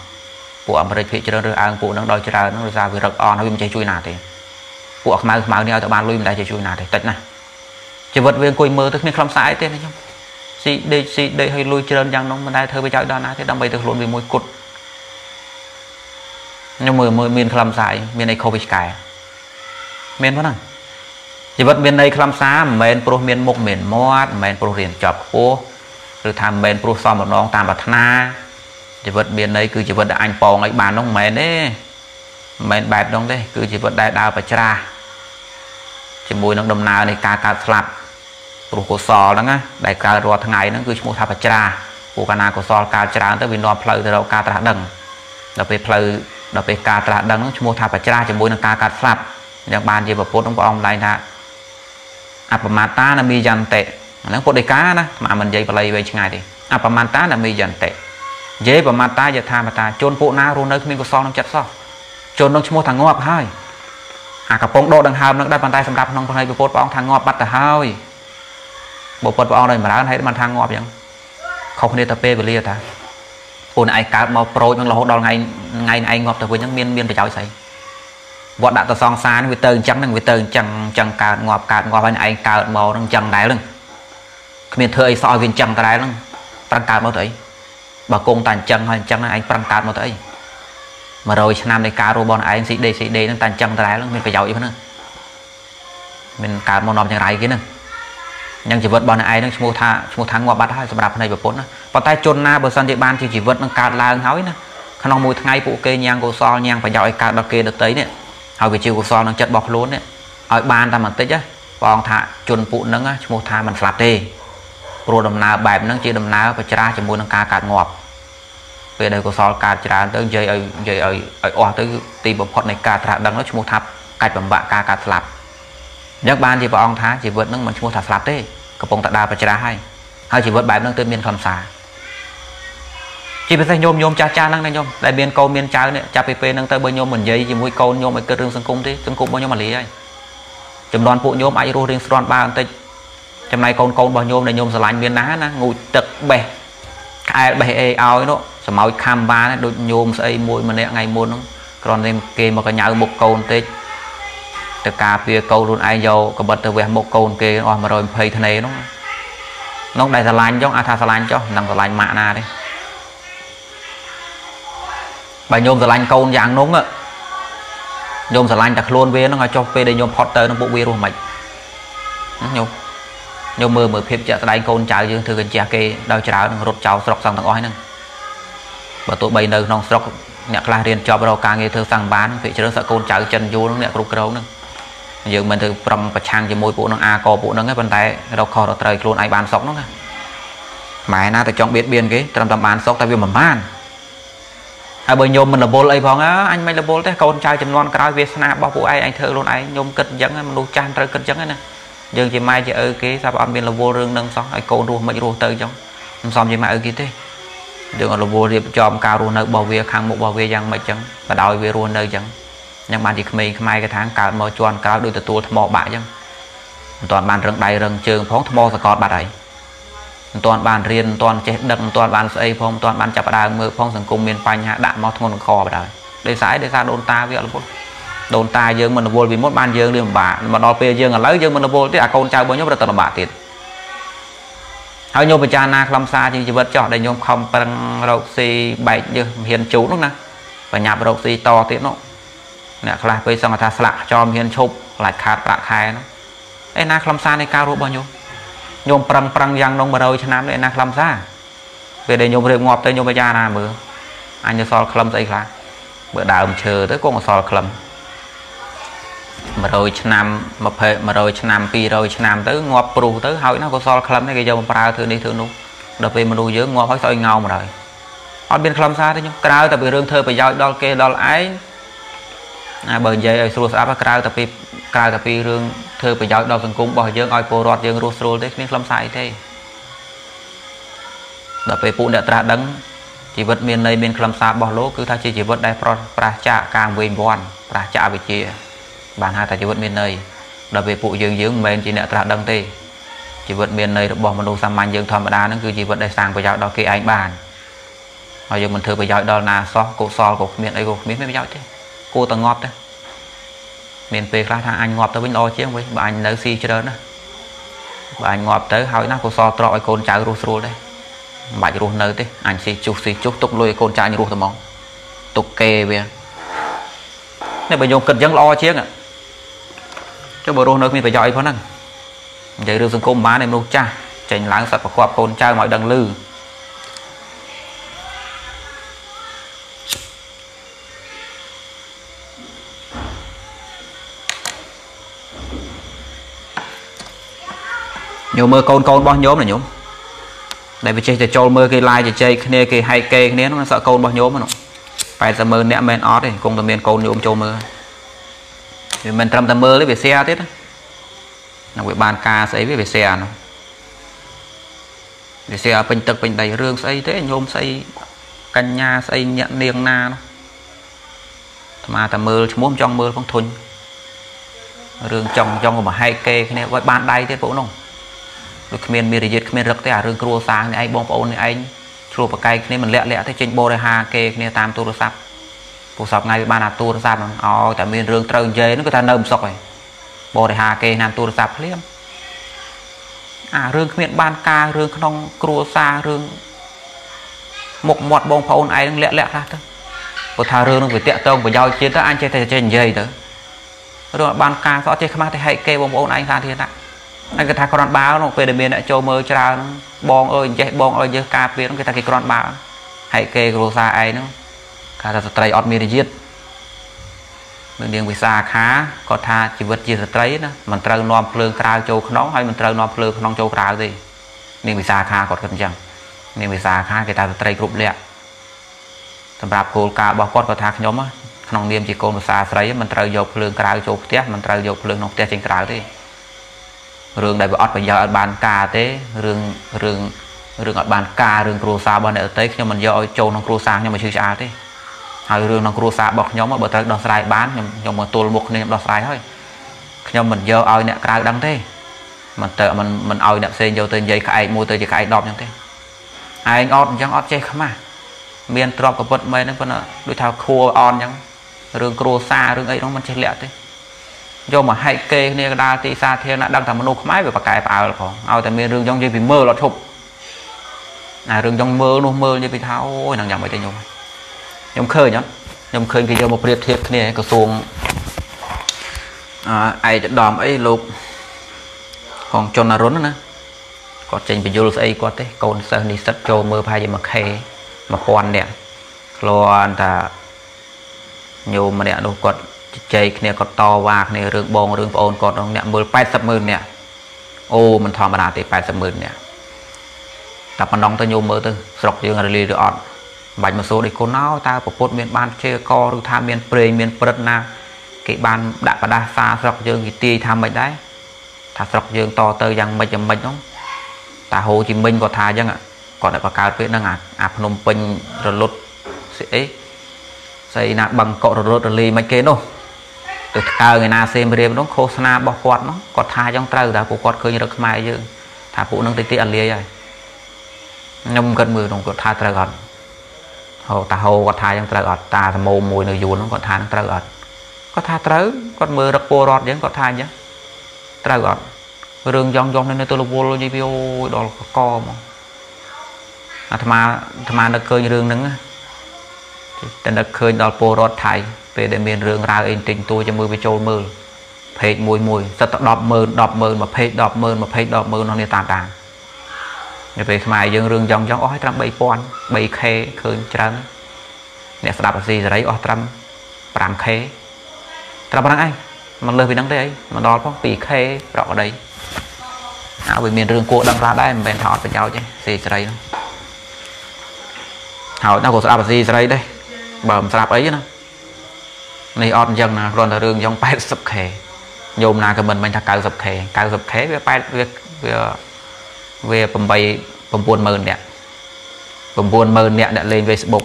cụ ở bên phía chơi rửa ăn cụ nó đòi chơi nó ra về rực on nó bị chơi chui nạt thì cụ khám khám này ở bàn lui mà đây chơi chui nạt thì tịch này chỉ vật viên cùi mơ tức nên không sai tên này không si đây si đây hơi lui chơi rằng nó bên đây thơ bây giờ đó này thế đang bày từ luôn vì môi cột nhưng mà môi miền làm sai miền này không bị cài miền vẫn à chỉ vật miền này làm sai miền pro miền một miền mót miền pro riêng chập ô rồi tham miền pro so một nón tam bát na chỉ vật miền này cứ chỉ vật anh pò anh bàn nó miền đấy miền bạt nó đấy cứ chỉ vật đại đào và tra chỉ mùi nó đầm nào này cà cà sập cổ cổ sò đó nghe đại ca rùa thằng ngày nó cứ mua tháp trà cổ cana cổ sò ca trà tới bên nọ pleu tới đâu ca trà đằng đập về pleu đập về ca trà đằng nó mua tháp trà chỉ mối nó ca ca sập đang bàn gì mà phốt ông ông lại nè apamata là mi dàn tệ nó phốt đại cá đó mà mình dây plei về ngày thì apamata là mi dàn tệ dễ apamata giờ tham apamata chôn phốt na luôn đấy mình cổ sò nó chặt sò chôn nó mua thằng ngọc hai à cả phong độ đằng hàm nó đã bàn tay sầm đập nó hay bị phốt ông thằng ngọc bắt ta hai bộ phận vào đây mà đã thấy bàn thang ngọt vậy không nên tập về với lia ta ôn ai cá màu pro nhưng là hốt đo ngày ngày này ngọt từ với những miên miên phải cháu say bọn đã tao song sáng với tơ trắng đang với tơ trắng trắng cá ngọt cá ngọt bên ai cá màu đang trắng đáy lưng miền thơi soi viên trắng cái đáy lưng trắng cá màu tới bà công tàn trắng hay trắng anh trắng cá màu tới mà rồi năm này cá robot anh xịt đây xịt đây đang tàn trắng cái đáy lưng mình phải giàu vậy nữa mình cá màu nằm như này kia nữa nhưng chỉ vật bọn này nó mua thang mua thang ngõ bắt hai sập đập này bật bốn bọn tay chôn na bờ sân địa bàn thì chỉ vật nó cạt là hói nè khăn ông mùi ngay phụ kê nhang cổ so nhang phải dọi cạt đập kê được tới nè hỏi về chiều cổ so nó chật bọc luôn nè hỏi bàn ta mà tới chứ còn thà chôn phụ nó á mua thang mình phạt đi rồi đầm na bẹp nó chỉ đầm na phải tra chỉ mua nó cạt cạt ngọt về đây cổ so cạt tra tới dây ở dây ở ở oa tới tìm bọc phật này cạt ra đằng nó mua tháp cạch bằng bạ cạt cạt lạp nhắc ban thì bọn ông thá chỉ vượt nâng mình mua thả sạp thế cặp bông tạ đà và chả hay hay chỉ vượt bài nâng tên miền khẩm xà chỉ biết nhôm nhôm cha cha năng này nhôm đại miền câu miền cha này cha pp nâng tới bơi nhôm mình dây chỉ mũi câu nhôm mình cơ rương sưng cung thế sưng cung bao nhiêu mà lý đây chấm đoan phụ nhôm ai ru riêng đoan ba anh tây chấm này con con bao nhôm này nhôm sờ lạnh miền ná nè ngủ tật bè ai bè ao đó sờ máu cam ba đôi nhôm sợi mũi mình ngày muôn nó còn thêm kê mà cái nhà một câu tây tất cả phía câu luôn ai dâu có bật về một câu kia rồi mà rồi thấy thế này nó nó đại gia lan cho à tha gia lan cho nằm gia lan mạ na đấy bà nhôm gia lan câu dạng đúng ạ nhôm gia lan đặt luôn về nó ngay cho về đây nhôm Potter nó bộ về rồi mày nhôm nhôm mưa mưa phép chợ đại câu chào dương thư gần chè kê đau cháo nó rốt cháo sọc sang thằng ói nè và tụi bay nơi non sọc nhạc la riêng cho bao ca nghe thơ sang bán vị cho nó sợ câu cháo chân vô nó nhẹ cục râu nè giờ mình từ trong và trang cho môi bộ nó a co bộ nó cái bàn tay đâu kho đâu trời luôn ai bán sọc nó mày na từ trong biết biên cái trong tầm bán sọc tao biết mà bán ai bơi nhôm mình là bol ấy phong á anh mày là bol thế con trai chấm non cái việt nam bao bộ ai anh thơ luôn ai nhôm cất dẫn mình đồ trang trời cất dẫn này nè giờ chị mai chị ơi cái sao bọn biên là vô rương nâng sọc ai câu ruộng mấy ruộng tới trong xong chị mai ơi kia thế đừng là vô điệp cho cao ruộng nợ bảo vệ khang một bảo vệ giang mấy chẳng và đòi về ruộng nợ chẳng nhưng mà chỉ mình mai cái tháng cả mò chuồn cao đôi từ tua mò bãi chăng toàn bàn rừng đầy rừng trường phóng mò sờ cọt bà đấy toàn bàn riêng toàn chết đằng toàn bàn xây phong toàn bàn chập đà mưa phong sừng cung miền phanh hạ đạn mò thôn cò bà đấy để sải để ra đồn ta với đồn ta dương mình là vô vì mốt bàn dương liền bà mà đòi về dương là lấy dương mình là vô thế à con trai bố nhóc là toàn bà tiền hai nhôm cha na làm xa thì chỉ vật cho đây nhôm không bằng rau xì bảy như hiền chú lúc nè và nhà rau xì to tiện nó nè là bây giờ người ta sạ cho miền chụp lại khát lại khai nó em na làm xa này cao độ bao nhiêu nhôm prang prang giang đông mà đâu cho nam đấy na làm xa về đây nhôm được ngọt tới nhôm cha na mưa anh cho soi làm dậy là bữa đào chờ tới con soi làm mà rồi nam mà phê mà rồi nam pi rồi nam tới ngọt pru tới hỏi nó có soi làm cái dòng pra thử đi thử nu đập về mà nuôi dưỡng ngọt hỏi soi ngầu mà rồi ở bên làm xa đấy nhung cao tại vì rương thơ phải giao đo kê đo lãi bởi vậy ở sưu sát các tập tập các tập riêng thơ phải giáo đào thần cung bỏ dương ai phù rọt dương rô sưu thế nên làm sai thế đã về phụ đã tra đắng chỉ vật miền này miền khâm xa bỏ lố cứ thay chỉ chỉ vật đại pracha càng về vòn pracha về chia bàn hai tại chỉ vật miền này đã về phụ dương dương miền chỉ đã tra đắng tê chỉ vật miền này được bỏ một đồ xăm man dương thầm đá nó cứ chỉ vật đại sang bây giờ đó kia anh bàn bây giờ mình thử bây giờ đó là so cổ so cổ miền ấy cổ miền mới bây giờ chứ cô ta ngọt đấy miền về ra thang anh ngọt tới bên lo chứ không vậy bà anh nấu xi cho đó nữa bà anh ngọt tới hỏi nó cổ so trọi con cháu rú rú đấy bạch ruột nơi thế anh xì chúc xì chúc tục lôi con trai như ruột mong tục kê về này bây giờ cần dân lo chiếc ạ cho bờ ruột nơi mình phải giỏi con năng vậy được rừng cơm má này mâu cha chành láng sạch và khoa con trai mọi đằng lư nhiều mơ con con bao nhóm này nhóm để chơi để cho mơ cái like để chơi kia kia hay kê kia nó sợ câu bao nhóm mà nó phải giờ mơ nè men ót đấy cùng tầm men câu nhôm cho mơ thì mình trầm tầm mơ lấy về xe tết nó bị bàn ca sấy về xe nó về xe bình tật bình đầy rương sấy thế nhôm sấy căn nhà sấy nhận niềng na nó mà tầm mơ muốn trong mơ không thun rương trong trong mà hay kê kia với bàn đây thế cũng không miền miền nhiệt miền rực thế à rừng cua sáng này anh bom bồn này anh chua bạc cây này mình lẹ lẹ thế trên bồ đề hà kê này tam tu sập tu sập ngay ban là tu sập rồi tại miền rừng trơn dây nó cứ ta nơm sọc này bồ đề hà kê nam tu sập liếm à rừng miền ban ca rừng non cua xa rừng một một bom bồn này anh lẹ lẹ ra thôi một thà rừng nó phải tiện tông phải giao chiến tới anh chơi thế trên dây đó rồi ban ca rõ chơi không ai thấy kê bom bồn anh ra thì anh cái thằng con báo nó về miền đã cho mơ cho bong ơi chạy bong ơi giờ cà phê nó cái thằng cái con báo hãy kê rosa ấy nó cả là tây ọt miền giết mình điên vì xa khá có tha chỉ vật gì là tây nó mình trâu non phơi trao châu nóng hay mình trâu non phơi nóng châu trao gì nên vì xa khá còn cần chẳng nên vì xa khá cái ta là tây group lẹ tầm rạp cô cả bao con có thằng nhóm á nòng niêm chỉ cô mà xa tây mình trâu dầu phơi trao châu tiếc mình trâu dầu phơi nóng tiếc trên trao đi rừng đại vật bây giờ ở bàn cà thế rừng rừng rừng ở bàn cà rừng cua xa bên này tới nhưng mình do châu nó cua xa nhưng mà chưa xa thế hai rừng nó cua xa bọc nhóm mà bờ tới đòn sai bán nhưng nhưng mà tôi một nên đòn sai thôi nhưng mình do oi nè cà đăng thế mình tự mình mình oi nè xe vô tên dây cái mua tới chỉ cái đọp như thế ai anh on chẳng on chơi không à miền trọc của vật mây nó vẫn đôi thao khua on chẳng rừng cua xa rừng ấy nó mình chơi lẹ thế do mà hay kê này đa thì xa thế là đang thầm nô không ai về bạc cải vào còn ao tại miền rừng trong dây vì mơ lọt hụp à rừng trong mơ nô mơ như vì tháo ôi nàng nhầm vậy cho nhung nhung khơi nhá nhung khơi cái giờ một biệt thiệt này có xuống ai đòm ấy lục còn cho là rốn nữa nè có trình bị vô say có thế còn sơn đi sắt cho mơ phai gì mà khay mà con nè loan ta nhiều mà nè đâu quật chạy này có to và này rừng bông rừng ồn còn ông nè mười bảy sập mười nè ô mình thò mà là thì bảy sập mười nè tập mà nóng tới nhôm mơ từ sọc dương rồi được ọt bạch một số để cô nó ta của cốt miền ban chơi co được tham miền pre miền bật na cái ban đã và đa xa sọc dương thì ti tham mệnh đấy thà sọc dương to tới rằng mệnh chấm mệnh không ta Hồ Chí Minh có thà chăng ạ còn lại có cao tuyết đang ngạt áp nôm pin rồi lột sẽ xây nạt bằng cọ rồi lột rồi lì mạch kế đâu từ cao người na xem riêng nó khô na bọc quạt nó quạt thai trong trâu đã của quạt khơi được mai chứ thả phụ nâng tê tê ăn lia rồi nhông gần mười đồng quạt thai trâu gật hồ ta hồ quạt thai trong trâu gật ta mồ mùi nơi dùn nó quạt thai trong trâu gật quạt thai trâu con mười đặc bồ rọt đến quạt thai nhá trâu gật rừng dòng dòng nên tôi là vô luôn video đó là co mà thà mà thà mà được khơi rừng nứng tên được khơi đó bồ rọt thai về để miền rừng ra in trình tôi cho mưa về trôi mưa phê mùi mùi rất đọp mơ đọp mơ mà phê đọp mơ mà phê đọp mơ nó nên tàn tàn như vậy mà dương rừng dòng dòng ói trăm bảy con bảy khê khơi trắng nè đạp gì rồi đấy ói trăm tám khê trăm bằng anh mà lời vì đắng đấy mà đó có tỷ khê rõ đấy à vì miền rừng cua đang ra đây mình bèn thọt với nhau chứ gì rồi hỏi nó có đạp gì rồi đây bầm đạp ấy nữa này on dân là còn là rừng dòng bảy sập khề nhôm là cái mình mình thằng cao sập khề cao sập khế về bảy về về về bầm bay bầm buồn mờn đẹp còn buồn mơ nẹn đã lên Facebook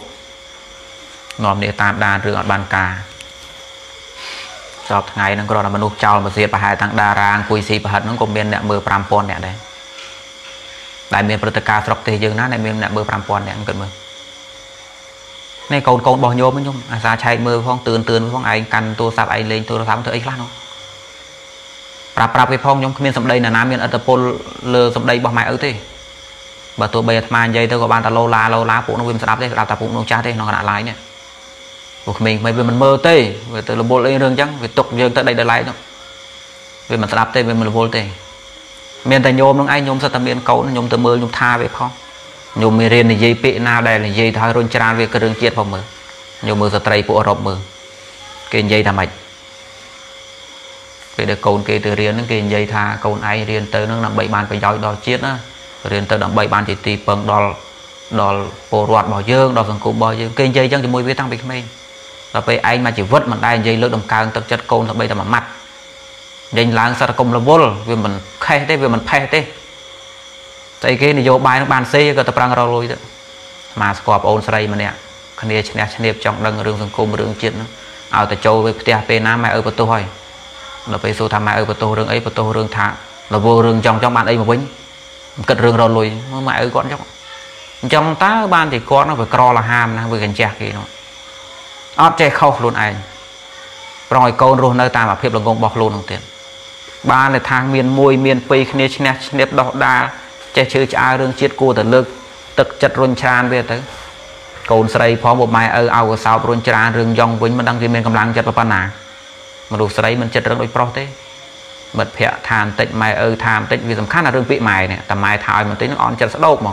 ngòm để tam đa rửa bàn cà sau ngày nó còn là manu chào mà xịt bà hai tăng đa rang cùi xì bà hận nó còn bên nẹn mưa prampon nẹn đấy đại miền Proteka sọc thì dừng nát đại miền nẹn mưa prampon nẹn cần mưa này còn còn bỏ nhôm với nhung à ra chạy mưa phong tươn tươn phong ai cắn tôi sạp ai lên tôi sắm tôi lát nó prap prap với phong nhung miền sầm đây là nam miền Interpol lừa sầm đây bỏ máy ở thế bà tôi bây giờ mai dây tôi có bàn ta lâu lá lâu lá phụ nó viêm sạp thế sạp ta phụ nó cha thế nó đã lái nè mình mấy mình mơ tê về từ là bộ lên đường trắng về tục dương tới đây để lại thôi về mình đạp tê về mình vô tê miền tây nhôm nó ai nhôm sao ta miền cầu nó nhôm từ mơ nhôm tha về không nhôm miền riêng là dây pị na đây là dây thay rôn tràn về cái đường kiệt vào mờ nhôm mờ giờ tây của Ả Rập mờ cái dây thà mạch về để cầu cái từ riêng nó cái dây tha cầu ai riêng tới nó làm bảy bàn phải giỏi đo chiết á riêng tới làm bảy bàn thì tì bằng đo đo bồ đoạt bỏ dương đo phần cụm bỏ dương cái dây chẳng thì môi với tăng bị mây là bây anh mà chỉ vứt mình đây dây lưỡi đồng cao tập chất côn là bây giờ mà mặt dành láng sao công là vô vì mình khai thế vì mình phe thế tại cái này vô bài nó bàn xe rồi tập răng rau lôi rồi mà sọp ôn sợi mình nè cái này cái này trong đằng đường rừng côn đường chuyện ảo tại châu với tê pê nam mai ở của tôi là bây số tham mai ở của tôi đường ấy của tôi đường thả là vô đường trong trong bạn ấy mà quýnh cật đường rau lôi mà ở con trong trong tá ban thì con nó phải cro là ham nó với gần chạc thì nó áp che khâu luôn anh rồi con luôn nơi ta mà phép là ngôn bọc luôn không tiền ba này thang miền môi miền pây khné chné chné đỏ đa che chữ cha rương chiết cua từ lực tật chật run tràn về tới cồn sấy phó một mai ở ao của sao run tràn rương dòng vĩnh mình đang tìm miền cầm lăng chật vào pan nà mà đủ sấy mình chật rương đôi pro thế mật phẹ than tịnh mai ở than tịnh vì tầm khát là rương vị mày này tầm mai thảo mình tính on chật sẽ đâu mà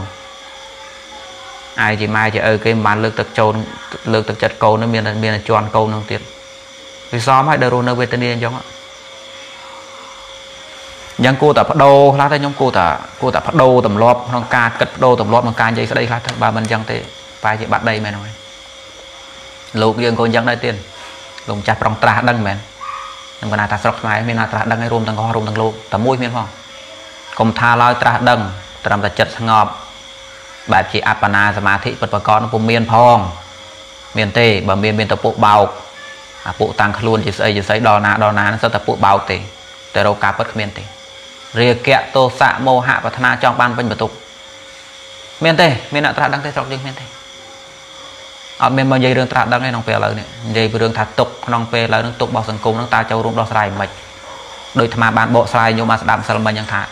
ai chỉ mai chỉ ở cái màn lực tập châu lực tập chặt câu nó miền miền là tròn câu nó tiệt vì sao mà đời rồi nó về tên điên giống ạ nhưng cô tập đầu lá tay nhóm cô tập cô tập đầu tầm lót non ca cật đầu tầm lót non ca dây sẽ đây lá thằng ba mình chẳng thế phải chỉ bắt đây mày nói lục riêng con chẳng đây tiền lồng chặt rong tra đăng mày nhưng mà ta sọc mày miền ta đăng hay rôm thằng ho rôm thằng lục tầm mũi miền phong công tha loi tra đăng tầm là chật ngọt bạn chỉ áp na mà thị vật và con nó cũng miền phong miền tây và miền miền tập bộ bào à bộ tăng luôn chỉ xây chỉ xây đò ná đò ná nó sẽ tập bộ bào tề tề đâu cả bất miền tây rìa kẹt tô xạ mô hạ và thana trong ban vinh vật tục miền tây miền nọ ta đang tây trong miền tây ở miền bao nhiêu đường ta đang nghe nòng pè lời này dây vừa đường thà tục nòng pè lời nòng tục bao sừng cung nòng ta châu rung đo sai mệt đôi thà ban bộ sai nhưng mà đạm sao mình thả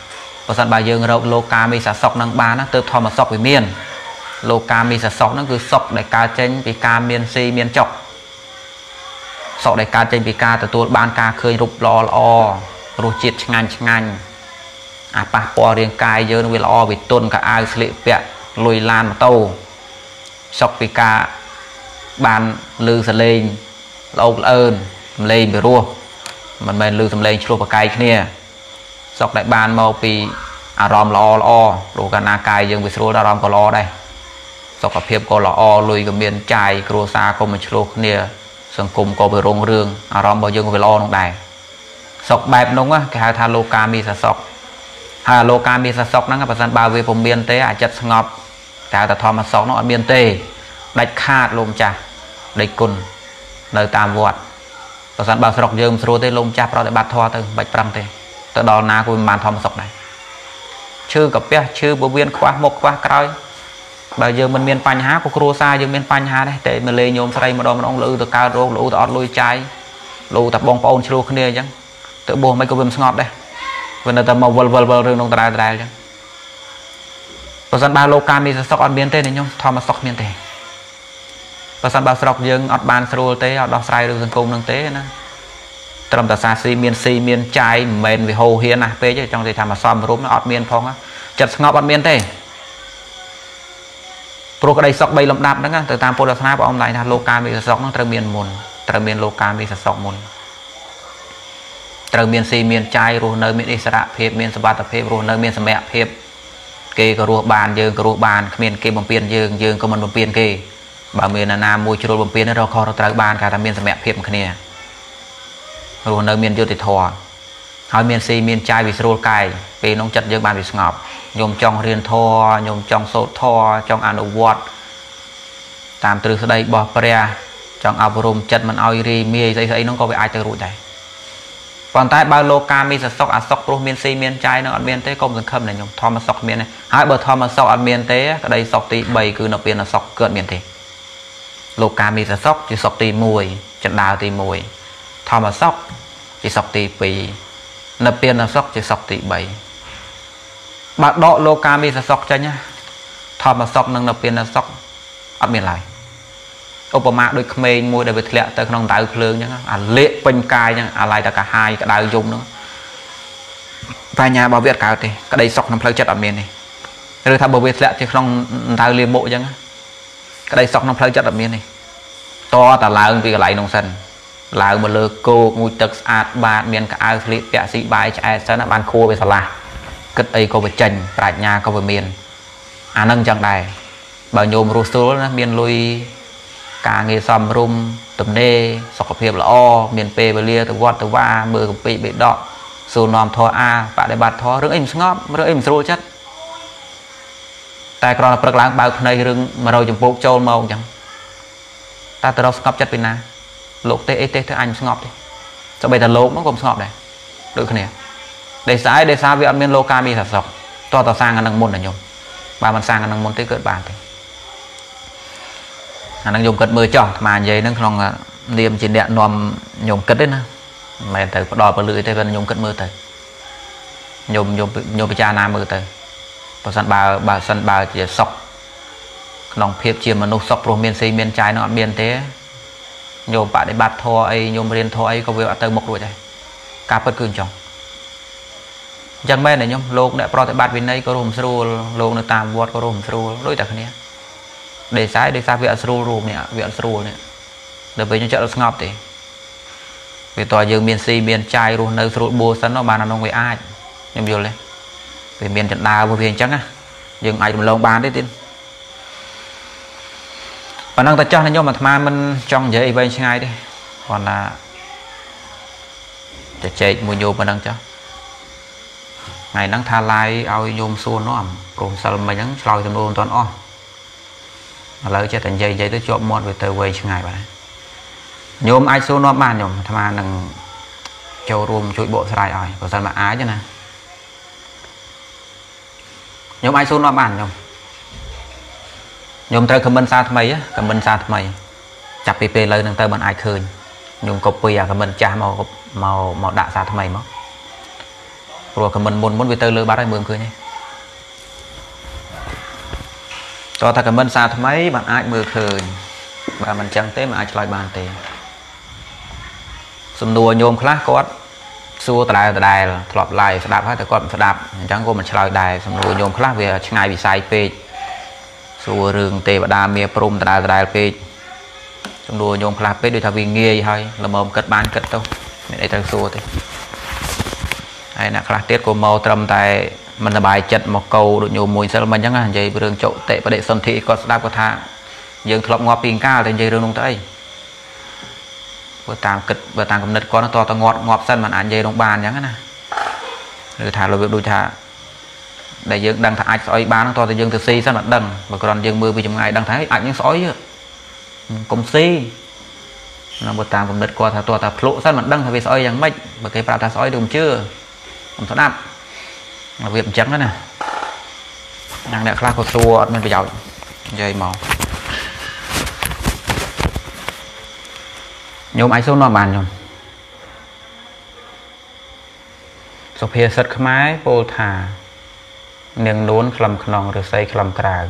và sẵn bà dương rộng lô ca mi xa sọc năng ba nó tự thò mà sọc với miền lô ca mi xa sọc nó cứ sọc đại ca chênh vì ca miền si miền chọc sọc đại ca chênh vì ca từ tuôn ban ca khơi rụp lo lo rụt chít ngành ngành à bà bò riêng cài dơ nó với lo vì tuôn cả ai xử lý vẹn lùi lan mà tâu sọc vì ca ban lư xa lên lâu ơn lên về rua mình mình lư xa lên chú bà cài kia sọc đại ban màu vì à ròm lo lo đồ cả na cài dương bị sôi ra ròm có lo đây sọc cặp hiệp có lo lùi cái miền trái cua xa có mình sôi nè sườn cùng có bị rong rương à ròm bao dương có bị lo nông đài sọc bẹp đúng á cái hai tha lô ca mi sa sọc hai lô ca mi sa sọc nó là phần ba về vùng miền tây à chật ngọt cả ta thò mà sọc nó ở miền tây đạch khát lôm chà đạch cồn nơi tam vọt phần ba sọc dương sôi tới lôm chà rồi để bắt thò từ bạch trăm tây từ đó na của màn thom sọc này chưa gặp bé chưa bố viên khóa một khóa cõi bây giờ mình miền panh há của cua xa giờ miền panh há đấy để mình lấy nhôm xây mà đo mà ông lự từ cao rô lũ tọt lùi trái lũ tập bong paul chưa khné chứ tự bố mấy cái viêm ngọt đây vừa là tập màu vờ vờ vờ rừng đông trai trai chứ bờ sân ba lô cam đi sọc ăn miền tây này nhung thom mà sọc miền tây bờ sân ba sọc dương ăn bàn sô tế ăn đo sai được rừng cung đường tế nè trong ta xa xi miên xi miên chai mền vì hồ hiên à phê chứ trong thì thà mà xòm rúm nó ọt miên phong á chật ngọt ọt miên thế pro cái đây sọc bay lầm đạp đó á từ tam pô là tháp ông này là lô ca bị sọc nó trời miên mồn trời miên lô ca bị sọc mồn trời miên xi miên chai rồi nơi miên isra phép miên svat phép rồi nơi miên mẹ phép kê cái ruột bàn dương cái ruột bàn miên kê bầm piên dương dương có mình bầm piên kê bà miên là nam môi chua bầm piên nó rau kho nó trời bàn cả thà miên mẹ phép cái này rồi nơi miền vô thì thò, hỏi miền si miền trai vì sôi cay, vì nông chật dương bàn vì ngọt, nhôm trong riêng thò nhôm trong số thò trong ăn đồ vọt tạm từ đây bỏ pre trong áo bồm chân mình ao ri mi dây dây nó có bị ai từ rụi này còn tại bao lô cam mi sọc ăn sọc pro miên si miên trái nó ăn miên tế công dân khâm này nhôm thò mà sọc miên này hai bờ thò mà sọc ăn miên tế ở đây sọc tí bảy cứ nộp tiền là sọc cợt miên thì lô cam mi sọc chỉ sọc tí mùi chân đào tí mùi thò mà sọc chỉ sọc tí bì nộp tiền là sọc chỉ sọc tí bảy bạn đọ lô cam mi sọc cho nhá thò mà sọc nâng nộp tiền là sọc ăn miên lại Obama đôi khmei môi để việc lệ tới không đào khương nhá, à lệ bên cài nhá, à lại ta cả hai cả đào dùng nữa. Và nhà bảo vệ cả thì cái đây sọc nằm phơi chất ở miền này, rồi thà bảo vệ lệ thì không đào liền bộ nhá, cái đây sọc nằm phơi chất ở miền này. To ta là vì lại nông dân, là một lơ cô ngồi tật ạt ba miền cả ai lệ bẹ sĩ bài chạy sơn là ban khô về sạt là, cái đây có về chành, tại nhà có về miền, à nâng chẳng đài, bảo nhôm rô số nó miền lui. Cả nghề xăm rung tầm nê sọc hợp hiệp là o miền pê bởi lia từ vọt từ va mưa cũng bị bị đọ dù nòm thó a và để bạt thó rưỡng im ngóp rưỡng im rô chất tại còn là bậc láng bao này rừng mà rồi chụp bốc trâu màu chẳng ta từ đâu ngóp chất bên nào lột tê tê thứ anh ngóp đi sau bây giờ lột nó cũng ngóp này được không nè để sai để sao vì ăn miên lô ca mi thật sọc to tỏ sang ăn năng môn là nhung bà mình sang ăn năng môn tới cợt bàn thì năng dùng cật mưa chọn mà vậy nó còn là liềm chỉ đạn nòm nhôm cật đấy nè mày từ đòi vào lưỡi tây bên nhôm cật mưa tới nhôm nhôm nhôm cha nam mưa tới và sân bà bà sân bà chỉ sọc lòng phep chiêm mà nô sọc rồi miền tây miền trái nó miền thế nhôm bạn để bạt thò ấy nhôm riêng thò ấy có việc tới một đuổi này cá bớt cương chồng chẳng may này nhôm lô đã pro tại bạt bên đây có rùm sưu lô nó tam vót có rùm sưu đối tượng này để sai để sai việc sưu rùm nè việc sưu nè đối với những chợ nó ngọt thì vì tòa dương miền si miền trai luôn nơi sưu bùa sân nó bàn là nó người ai nhưng vô lên vì miền trận đào vô viên chắc á dương ai cũng lông bán đấy tin và năng ta cho nên nhau mà tham mình trong dễ vậy ngay đi còn là chạy chạy mùi nhôm mà năng cho ngày năng tha lai ao nhôm xuôn nó ẩm cùng sao mà nhắn lòi thầm đồn toàn o lời cho thành dây dây tới chỗ một về tới quay ngày vậy nhôm ai số nó mà nhôm tham ăn đằng châu rùm chuỗi bộ sài rồi của dân mà ái cho nè nhôm ai số nó bàn nhôm nhôm tới comment xa thầm mày á comment xa thầm mày chặt pê pê lời đằng tới bọn ai khơi nhôm copy à comment cha màu màu màu đạ xa thầm mày mất rồi comment muốn muốn về tới lời bắt ai mượn cười nhé cho ta cảm ơn sao thầm ấy bạn ai mưa khơi và mình chẳng tới mà ai lại bàn tiền xung đùa nhôm khác có xua tại đài là lọt lại đạp hay còn phải đạp chẳng có mình lại đài xung đùa nhôm khác về ngày bị sai phê xua rừng tê và đa mía prom tại đài phê xung đùa nhôm khác phê đôi thằng vì nghe hay là mồm cất bán cất đâu mình đây thằng xua thì hay là khác tiết của màu trầm tại mình là bài chật một câu đội nhiều mùi sao mình chẳng dây rừng trộn tệ và đệ sơn thị có đáp có thả dương lọc ngọt pin cao lên dây rừng đông tây vừa tạm kịch vừa tạm cầm nứt con nó to to ngọt ngọt sân mà ăn dây đông bàn nhắn này rồi thả lôi việc đôi thả để dương đang thả ạch sói bán nó to thì dương từ si sao mặt đằng và còn dương mưa vì trong ngày đang thấy ảnh những sói cũng si nó vừa tạm cầm nứt qua thả to thả lộ sao mặt đằng thả về sói chẳng mệt và cái vào thả sói đúng chưa không thoát nạp việc trắng đó nè đang đã khá có xua mình phải dạo dây màu nhôm ai số nó bàn nhôm số phía sắt khmái bồ thả nương đốn cầm khòng rồi xây cầm cào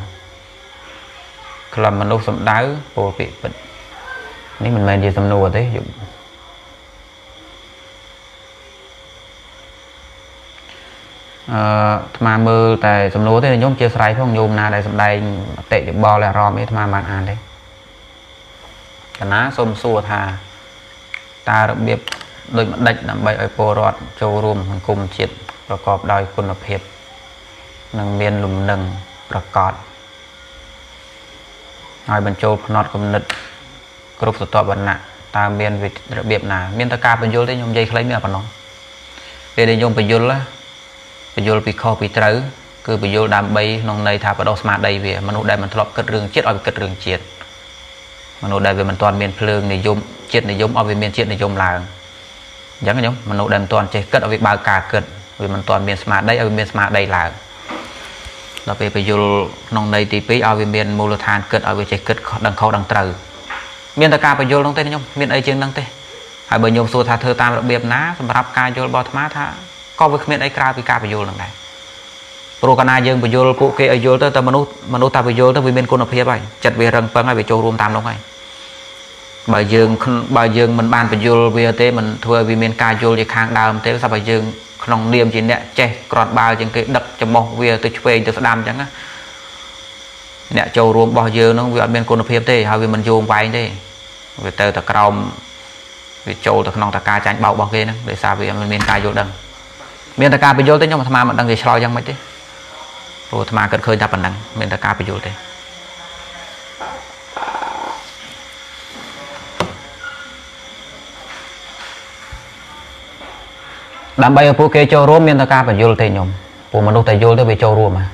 cầm mình đâu sầm đá bồ bị bệnh nếu mình mày đi sầm nùa thế dụng mà mưa tại sầm lúa thế nhóm chia sẻ không nhôm na đây sầm đây tệ được bo là rom ấy mà bạn ăn đấy cả ná xôm xua thà ta đặc biệt đôi mặt đạch làm bậy ở po rọt châu rùm cùng triệt và cọp đòi quân lập hiệp nâng miên lùm nâng và cọt nói bên châu nọt cùng nứt group số to bận nặng ta miên về đặc biệt là miên ta ca bên vô thế nhôm dây lấy miệng vào nó về đây nhôm bên vô là bây giờ bị khó bị trớ cứ bây giờ đam bay nông này thả vào đó smart đây về mình đây mình thọp cất rừng chết ở cất rừng chết mình ở đây về mình toàn miền phường này dùng chết này dùng ở về miền chết này dùng là giống cái giống mình ở đây mình toàn chơi cất ở về ba cả cất vì mình toàn miền smart đây ở miền smart đây là là về bây giờ nông này thì phí ở về miền mô than cất ở về chơi cất đằng khâu đằng trừ miền ta cả bây giờ nông tây nhung miền ấy trên đằng tây hai bên nhung xua thả thơ ta đặc biệt ná mà ráp ca vô bọt má thả có với miền ấy cả vì cả bây giờ lần này rồi cái này dừng bây giờ cụ kia vô tới tới manu manu ta bây giờ tới vì bên cô nộp hiệp vậy chặt về rừng băng ngay về châu rùm tam long ngay bây giờ bây giờ mình ban bây giờ về tới mình thưa vì miền ca vô thì khang đào tới sao bây giờ nòng niêm chỉ nè che còn bao những cái đập cho mong về tới về tới đam chẳng á nè châu rùm bao giờ nó về bên cô nộp hiệp thế hai vì mình vô vay thế về tới tới crom về châu tới nòng tới ca tranh bao bao kia nữa để sao vì mình miền ca vô đằng miền tới ca bây giờ tới nhưng mà tham mà đằng gì soi chẳng mấy thế rồi tham cất khơi đáp bản năng mình đã cáp vô đây đám bay ở phố kia châu rôm mình đã cáp vô đây nhom phố mình đâu tại vô tới về châu rôm mà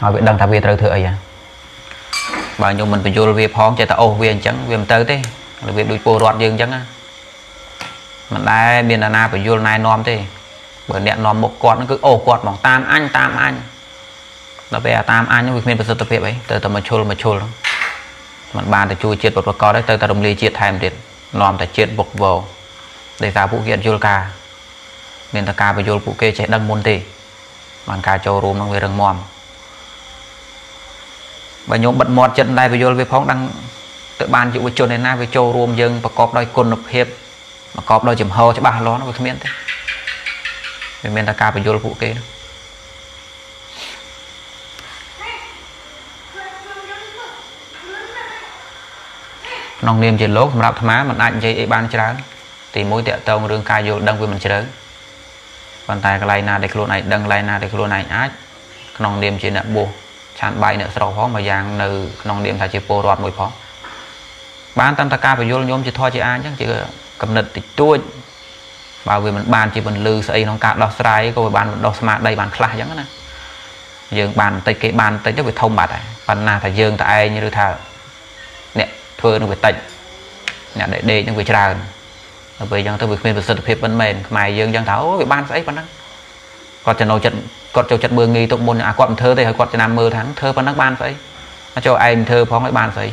họ bị đăng tháp về trời thừa ấy à bà nhom mình phải vô về phong chạy ta ô về chẳng về tới thế là về đuôi bồ đoạt dương chẳng á mình đây miền đà na phải vô này nom thế bởi nẹn nó một con cứ ổ quạt bằng tam anh tam anh nó về tam anh nhưng việc mình phải sơ tập việc ấy từ từ mà chôn mà chôn lắm mình bàn thì chui chết một con đấy từ từ đồng ly chết thèm tiền nòm thì chết bộc vào để ra vụ kiện chôn ca nên ta ca về chôn vụ kê chạy đăng môn tì bằng ca châu rùm nó về rừng mòm và nhóm bật mọt chân này về chôn về phóng đăng tự bàn chịu về chôn đến nay về châu rùm dừng và cọp đôi côn nộp hiệp mà cọp đôi chìm hơ cho bà nó nó việc miễn thế mình đã ca phải vô vụ kia nông niêm trên lốt rạp má mình anh chơi ban chơi thì mối tiện tông rương ca vô đăng với mình chơi bàn tay cái na để luôn này đăng lai na để luôn này ác nông niêm trên nệm bùa chán bay nợ sầu phó mà giang nợ nông niêm thay chế po đoạt mùi phó bán tam ta ca phải vô nhóm chỉ thôi chị an chứ chỉ cầm nịch thì tôi bảo vì mình bàn chỉ mình lư xây nông cạn đo sai coi bàn đo smart đây bàn khla giống này dương bàn tây cái bàn tây chắc phải thông bạt này bàn nào thầy dương tại như đứa thà nè thưa nó phải tịnh nè để đề những việc tràn về dân tôi việc khuyên về sự thực hiện vấn mềm mày dương dân thảo về ban sẽ ấy năng còn trận đầu trận còn trận trận mưa nghi tụng môn à quặn thơ thì hỏi quặn trận nam mưa tháng thơ ban nắc ban phải nó cho anh thơ phóng lại ban phải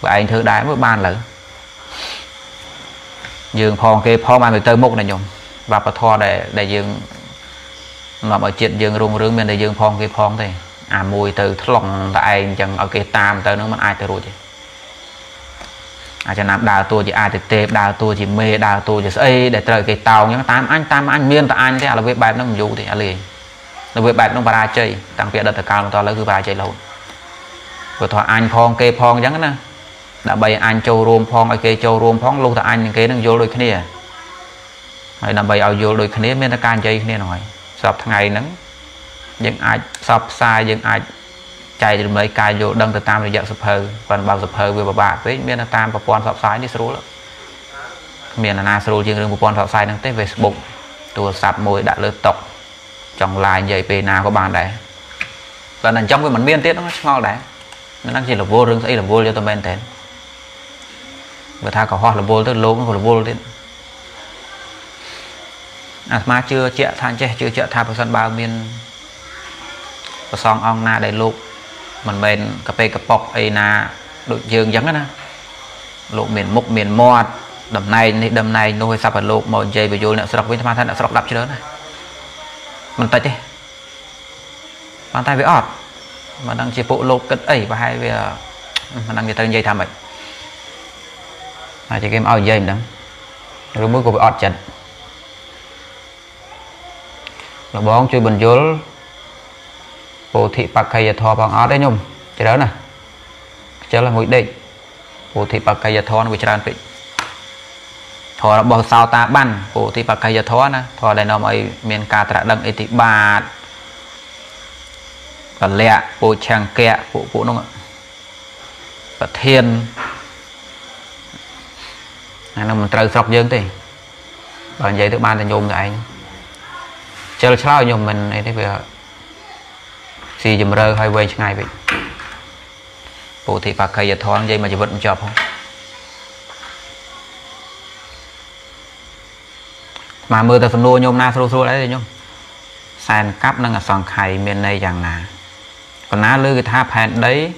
và anh thơ đái với ban lử dương phong kê phong mà người tơ mốc này nhung và bà thọ để để dương nó ở chuyện dương rung rướng bên để dương phong kê phong thì à mùi từ lòng tại chẳng ở cái tam tới nó mình ai tới rồi chứ à cho nam đào tôi chỉ ai thực tế đào tôi chỉ mê đào tôi chỉ ấy để trời cái tàu những tám anh tam anh miên tại anh thế là với bạn nó dù thì à liền là với bạn nó bà chơi tăng viện đợt cao to lấy cứ bà chơi lâu vừa thọ anh phong kê phong giống nè đã bay anh châu rôm phong ai kê châu rôm phong luôn ta anh kê đang vô đôi kia hay là bay ao vô đôi kia mới ta can chơi kia nổi sập thằng ngày nắng những ai sập sai những ai chạy được mấy cài vô đăng từ tam là dạng sập hờ còn bao sập hờ vừa bà bà tới miền là tam và con sập sai đi số lắm miền là na số riêng riêng của con sập sai đang tới về bụng tua sập môi đã lơ tộc trong lại dây về nào có bàn đấy và nằm trong cái mình miên tiết nó ngon đấy nó đang chỉ là vô rừng ấy là vô cho tụi mình thế và tha cả hoa là vô tới lố còn là vô đến à mà chưa chẹt than che chưa chẹt tha phần bao miền và song ong na đầy lục mình bên cà phê cà pọc ấy na đội dương giống đó nè lục miền mộc miền mọt đầm này đầm này nuôi sập vào lục mọi dây vào vô nè sọc với tham than nè sọc đập chứ đó này mình tay đi bàn tay với ọt mà đang chỉ bộ lục cất ấy và hai về mà đang người ta dây tham bệnh chỉ game ao dây đó rồi mới có bị ọt chặt là bóng chơi bình vô bộ thị bạc cây thò bằng ọt đấy nhung chỉ đó nè chứ là ngồi đây bộ thị bạc cây thò nó bị tràn bị thò là bỏ sao ta bắn bộ thị bạc cây thò nè thò đây nó mới miền ca trả đăng ấy thì bạt còn lẹ bộ chàng kẹ bộ bộ nó và thiên này là mình trời sọc dương thì bạn giấy tự ban thì nhôm lại anh chờ sao nhôm mình này thế về xì dùm rơ hơi quên ngay vậy bộ thị phạt cây giờ thoáng dây mà chỉ vẫn chọc không mà mưa từ phần lô nhôm na xô xô đấy nhôm sàn cắp nâng ở sòng khay miền này chẳng nà còn ná lư cái tháp hẹn đấy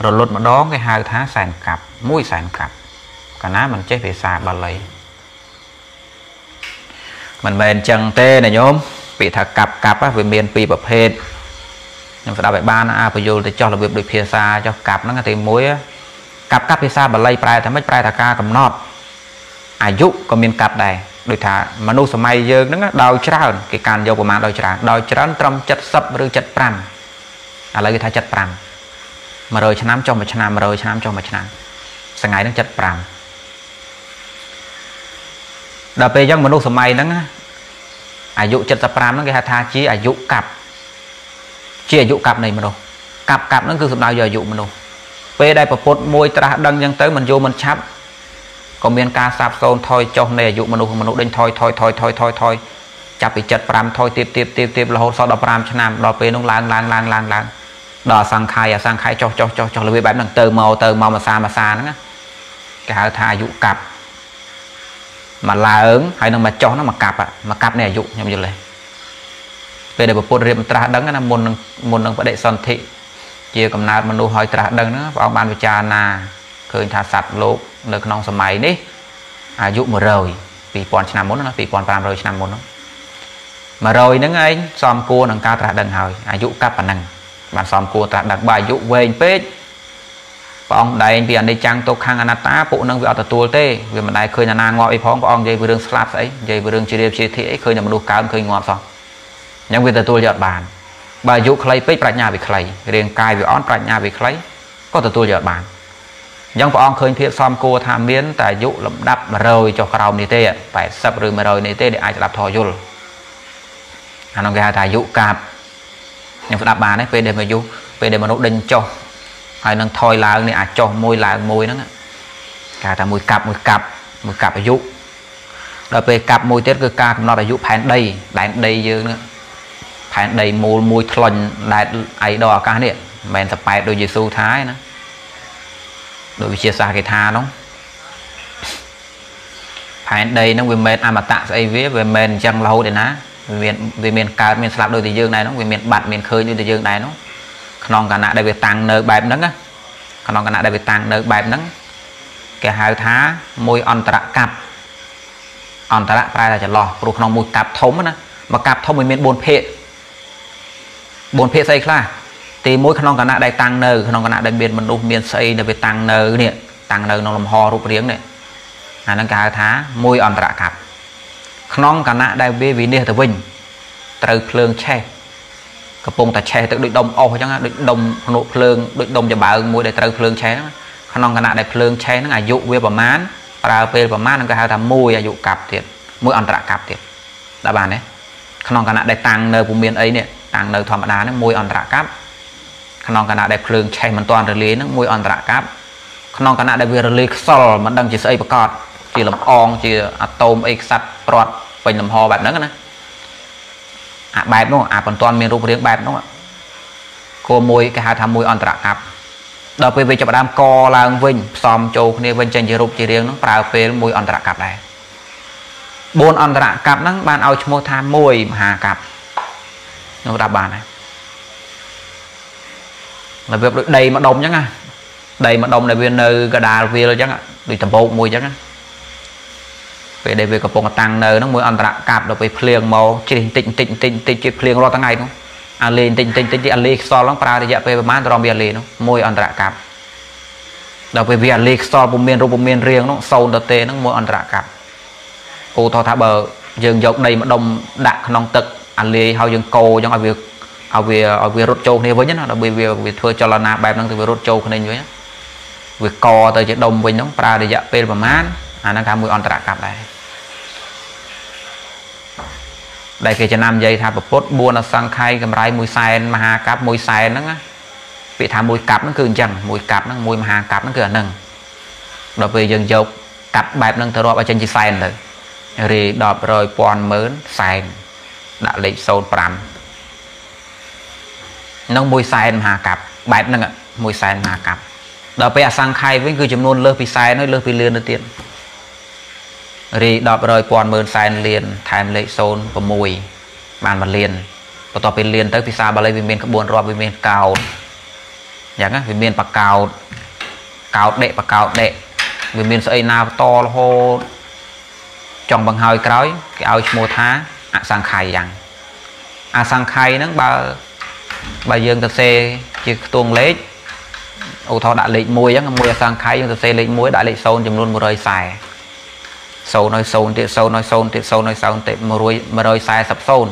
rồi lột mà đó cái hai tháp sàn cặp mũi sàn cặp cả ná mình chết về xà bà lấy mình bền chân tê này nhôm bị thà cặp cặp á về miền pì bập hết nhưng phải đào bể ban á phải vô để cho là việc được phía xa cho cặp nó cái tìm muối cặp cặp phía xa bà lấy prai thì mấy prai thà ca cầm nọt ai dụ còn miền cặp này đối thả mà nô sầm mai giờ nó đào tràn cái càn dầu của má đào tràn đào tràn trong chặt sập rồi chặt pram à lấy cái thà chặt pram mà rồi chăn nam cho mà chăn nam mà rồi chăn nam cho mà chăn nam sáng ngày nó chặt pram đào pe giống mà nô sầm mai nó ai dụ chặt sập pram nó cái thà chi ai dụ cặp chi ai dụ cặp này mà đâu cặp cặp nó cứ sập đào giờ dụ mà đâu pe đây bột môi ta đăng nhân tới mình vô mình chắp còn miền ca sáp son thôi cho này dụ manu manu đến thôi thôi thôi thôi thôi thôi chặt bị chặt pram thôi tiếp tiếp tiếp tiếp là hồ sau đó pram cho nam đó về nông lan lan lan lan lan đó sang khai à sang khai cho cho cho cho là về bán bằng từ màu từ màu mà xa mà xa nữa cái hạ thà dụ cặp mà là ứng hay là mà cho nó mà cặp à mà cặp này dụ nhầm như này về để một phút riêng tra đắng là môn môn đang phải để son thị chia cầm nát manu hỏi tra đắng nữa vào ban với cha na khơi thà sạt lốp nơi con sông máy đấy à dụ mà rồi vì còn năm muốn nó vì còn ba rồi năm muốn nó mà rồi những anh xóm cua đằng ca trả đằng hồi à dụ cặp bản năng bản xóm cua trả đằng bài dụ về pet ông đây vì anh đi chăng tô khang anata bộ năng vợ tụi tê vì mà đây khơi là nàng ngọi phong ông dây vừa đường slap ấy dây vừa đường chia đều chia thị khơi là một đồ cá khơi ngọn xong nhưng vì tụi giọt bàn bài dụ clay pet bạch nhà bị clay riêng cài bị on bạch nhà bị clay có tụi giọt bàn nhưng bọn khơi thiệt xóm cô tham biến tại dụ lắm đắp mà rồi cho khảo này tê phải sắp rồi mà rồi này tê để ai đạp thò vô anh ông gà tài dụ cạp nhưng phải đạp bà đấy về để mà dụ về để mà nó đinh cho hay nâng thôi là này à cho môi là môi nó cả ta mùi cặp mùi cặp mùi cặp phải dụ đợi về cặp môi tết cơ ca nó phải dụ phán đây đánh đây dư nữa phán đây môi môi thuần lại ấy đỏ cá điện mẹn tập bài đôi Giêsu Thái nữa đối với chia xa cái tha đó phải đây nó về mền à mà tạ xây vía về mền chẳng lâu để ná về về miền cao miền sạt đôi thì dương này nó về miền bạt miền khơi như thì dương này nó non cả nãy đây về tăng nợ bài nắng á non cả nãy đây về tăng nợ bài nắng cái hai thá môi on tạ cặp on tạ phải là chả lò rồi non môi cặp thống á mà cặp thống về miền bồn phệ bồn phệ xây ra thì mỗi khả năng cả đại tăng nờ khả năng cả nạ đại biệt mình đục miền xây để về tăng nờ điện tăng nờ nó làm ho rụp riêng này à nó cả thá môi ẩn rạ cặp khả năng cả nạ đại bê vì nè từ vinh từ phường che cặp bông ta che tự định đồng ô chẳng hạn định đồng nộ phường định đồng cho bà môi để từ phường che khả năng cả nạ đại phường che nó ngài dụ về bà mán bà về bà mán nó cả hai thằng môi dụ cặp thiệt môi ẩn rạ cặp thiệt đã bàn đấy khả năng cả nạ đại tăng nờ của miền ấy nè tăng nờ thòm đá nó môi ẩn rạ cặp khả năng cả nãy đẹp lường chạy mình toàn rồi lấy nó môi on rạ cáp khả năng cả nãy đẹp vừa rồi lấy sol mình đang chỉ xây bạc cọt chỉ làm on chỉ atom x sắt prot bình làm ho bạn đó nè à bài đúng không à còn toàn miền rụng riêng bài đúng không cô môi cái hai tham môi on rạ cáp đợt về về cho bạn đam co là vinh xóm châu này vinh tranh chỉ rụng chỉ riêng nó vào về môi on rạ cáp này bốn on rạ cáp nó bạn ao cho tham môi hà cáp nó đáp bàn này là việc đầy mà đồng chẳng à đầy mà đồng này viên nơi gà đà viên rồi chẳng ạ đi tầm bộ mùi chẳng á về đây về cặp bông tăng nơi nó mới ăn rạ cạp được với phèn màu chỉ tịnh tịnh tịnh tịnh chỉ phèn lo tăng ngày đúng ăn lên tịnh tịnh tịnh ăn lên so lắm para thì dạ về bán tao làm việc liền đúng môi ăn rạ cạp được với việc lên so bông miên rụng bông miên riêng nó sâu đợt tê nó mới ăn rạ cạp cô thò thả bờ dừng dọc đầy mà đồng đạn non tực ăn lên hao dừng cô trong việc ở về ở về rốt châu này với nhá là bởi vì việc thưa cho là na bài năng từ về rốt châu này nhá việc co tới chuyện đồng với nhóm pra để dạ pê và mát à năng tham mùi on tạ cặp này đây kia cho nam dây tham bột buôn là sang khai cầm rai mùi sen mà hà cặp mùi sen đó bị tham mùi cặp nó cứ chẳng mùi cặp nó mùi mà hà cặp nó cứ nâng đó về dần dọc cặp bài năng từ đó ở trên chỉ sen rồi rồi đọp rồi còn mớn sen đã lấy sâu pram nó mùi sai mà cặp bạch năng ạ mùi sai mà cặp đó phải sang khai với cứ chấm nôn lơ phi sai nó lơ phi liền nó tiền rồi đọc rồi còn mơn sai liền thành lệ xôn và mùi bàn mà liền và tỏ bên liền tới phi xa bà lấy vì mình buồn rồi vì mình cao nhắn á vì mình bạc cao cao đệ bạc cao đệ vì mình sẽ nào to hô chồng bằng hơi cái áo mùa tháng à, sang khai rằng à sang khai nó ba bà dương thật xe chỉ tuôn lết ô thọ đã lệch mùi á mùi sang khai dương thật xe lệch mùi đã lệch sâu chùm luôn một rơi xài sâu nói sâu tiện sâu nói sâu tiện sâu nói sâu tiện một rơi mà rơi xài sập sâu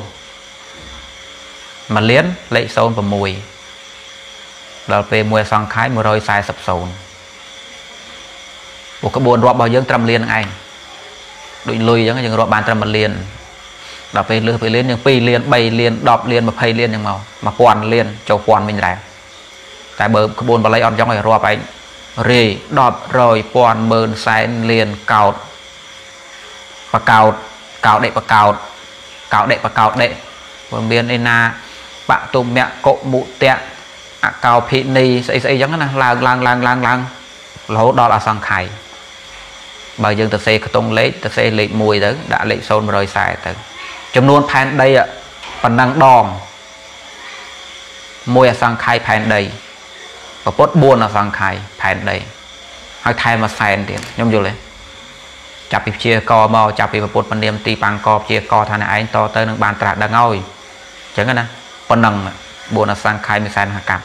mà liến lệch sâu và mùi đó về mùi sang khai một rơi xài sập sâu một cái buồn rộp bao dương trăm liên anh đuổi lùi giống như rộp bàn trăm liên đó về lừa về liên những pi liên bay liên đọp liên mà phay liên nhưng màu mà quan liên châu quan mình lại tại bờ buồn và lấy on trong này rộp anh rì đọp rồi quan mơn sai liên cào và cào cào đệ và cào cào đệ và cào đệ và miền ena bạn tôm mẹ cậu mụ tẹn à, cào phi ni xây xây giống là lang lang lang lang lang lỗ đó là sang khai bà dương thật xe tông lấy thật xe lấy mùi đó đã lấy xôn rồi xài từ chấm luôn phan đây ạ phần năng đòn mùi sang khai phan đây và bốt buồn là sang khai phan đây hai thay mà xài thì nhom vô lên chạp bị chia co mò chạp bị bột phần niệm tì bằng co chia co thằng này anh to tới bàn trạc đang ngồi chẳng cái nè phần năng buồn là sang khai mới xài hàng cặp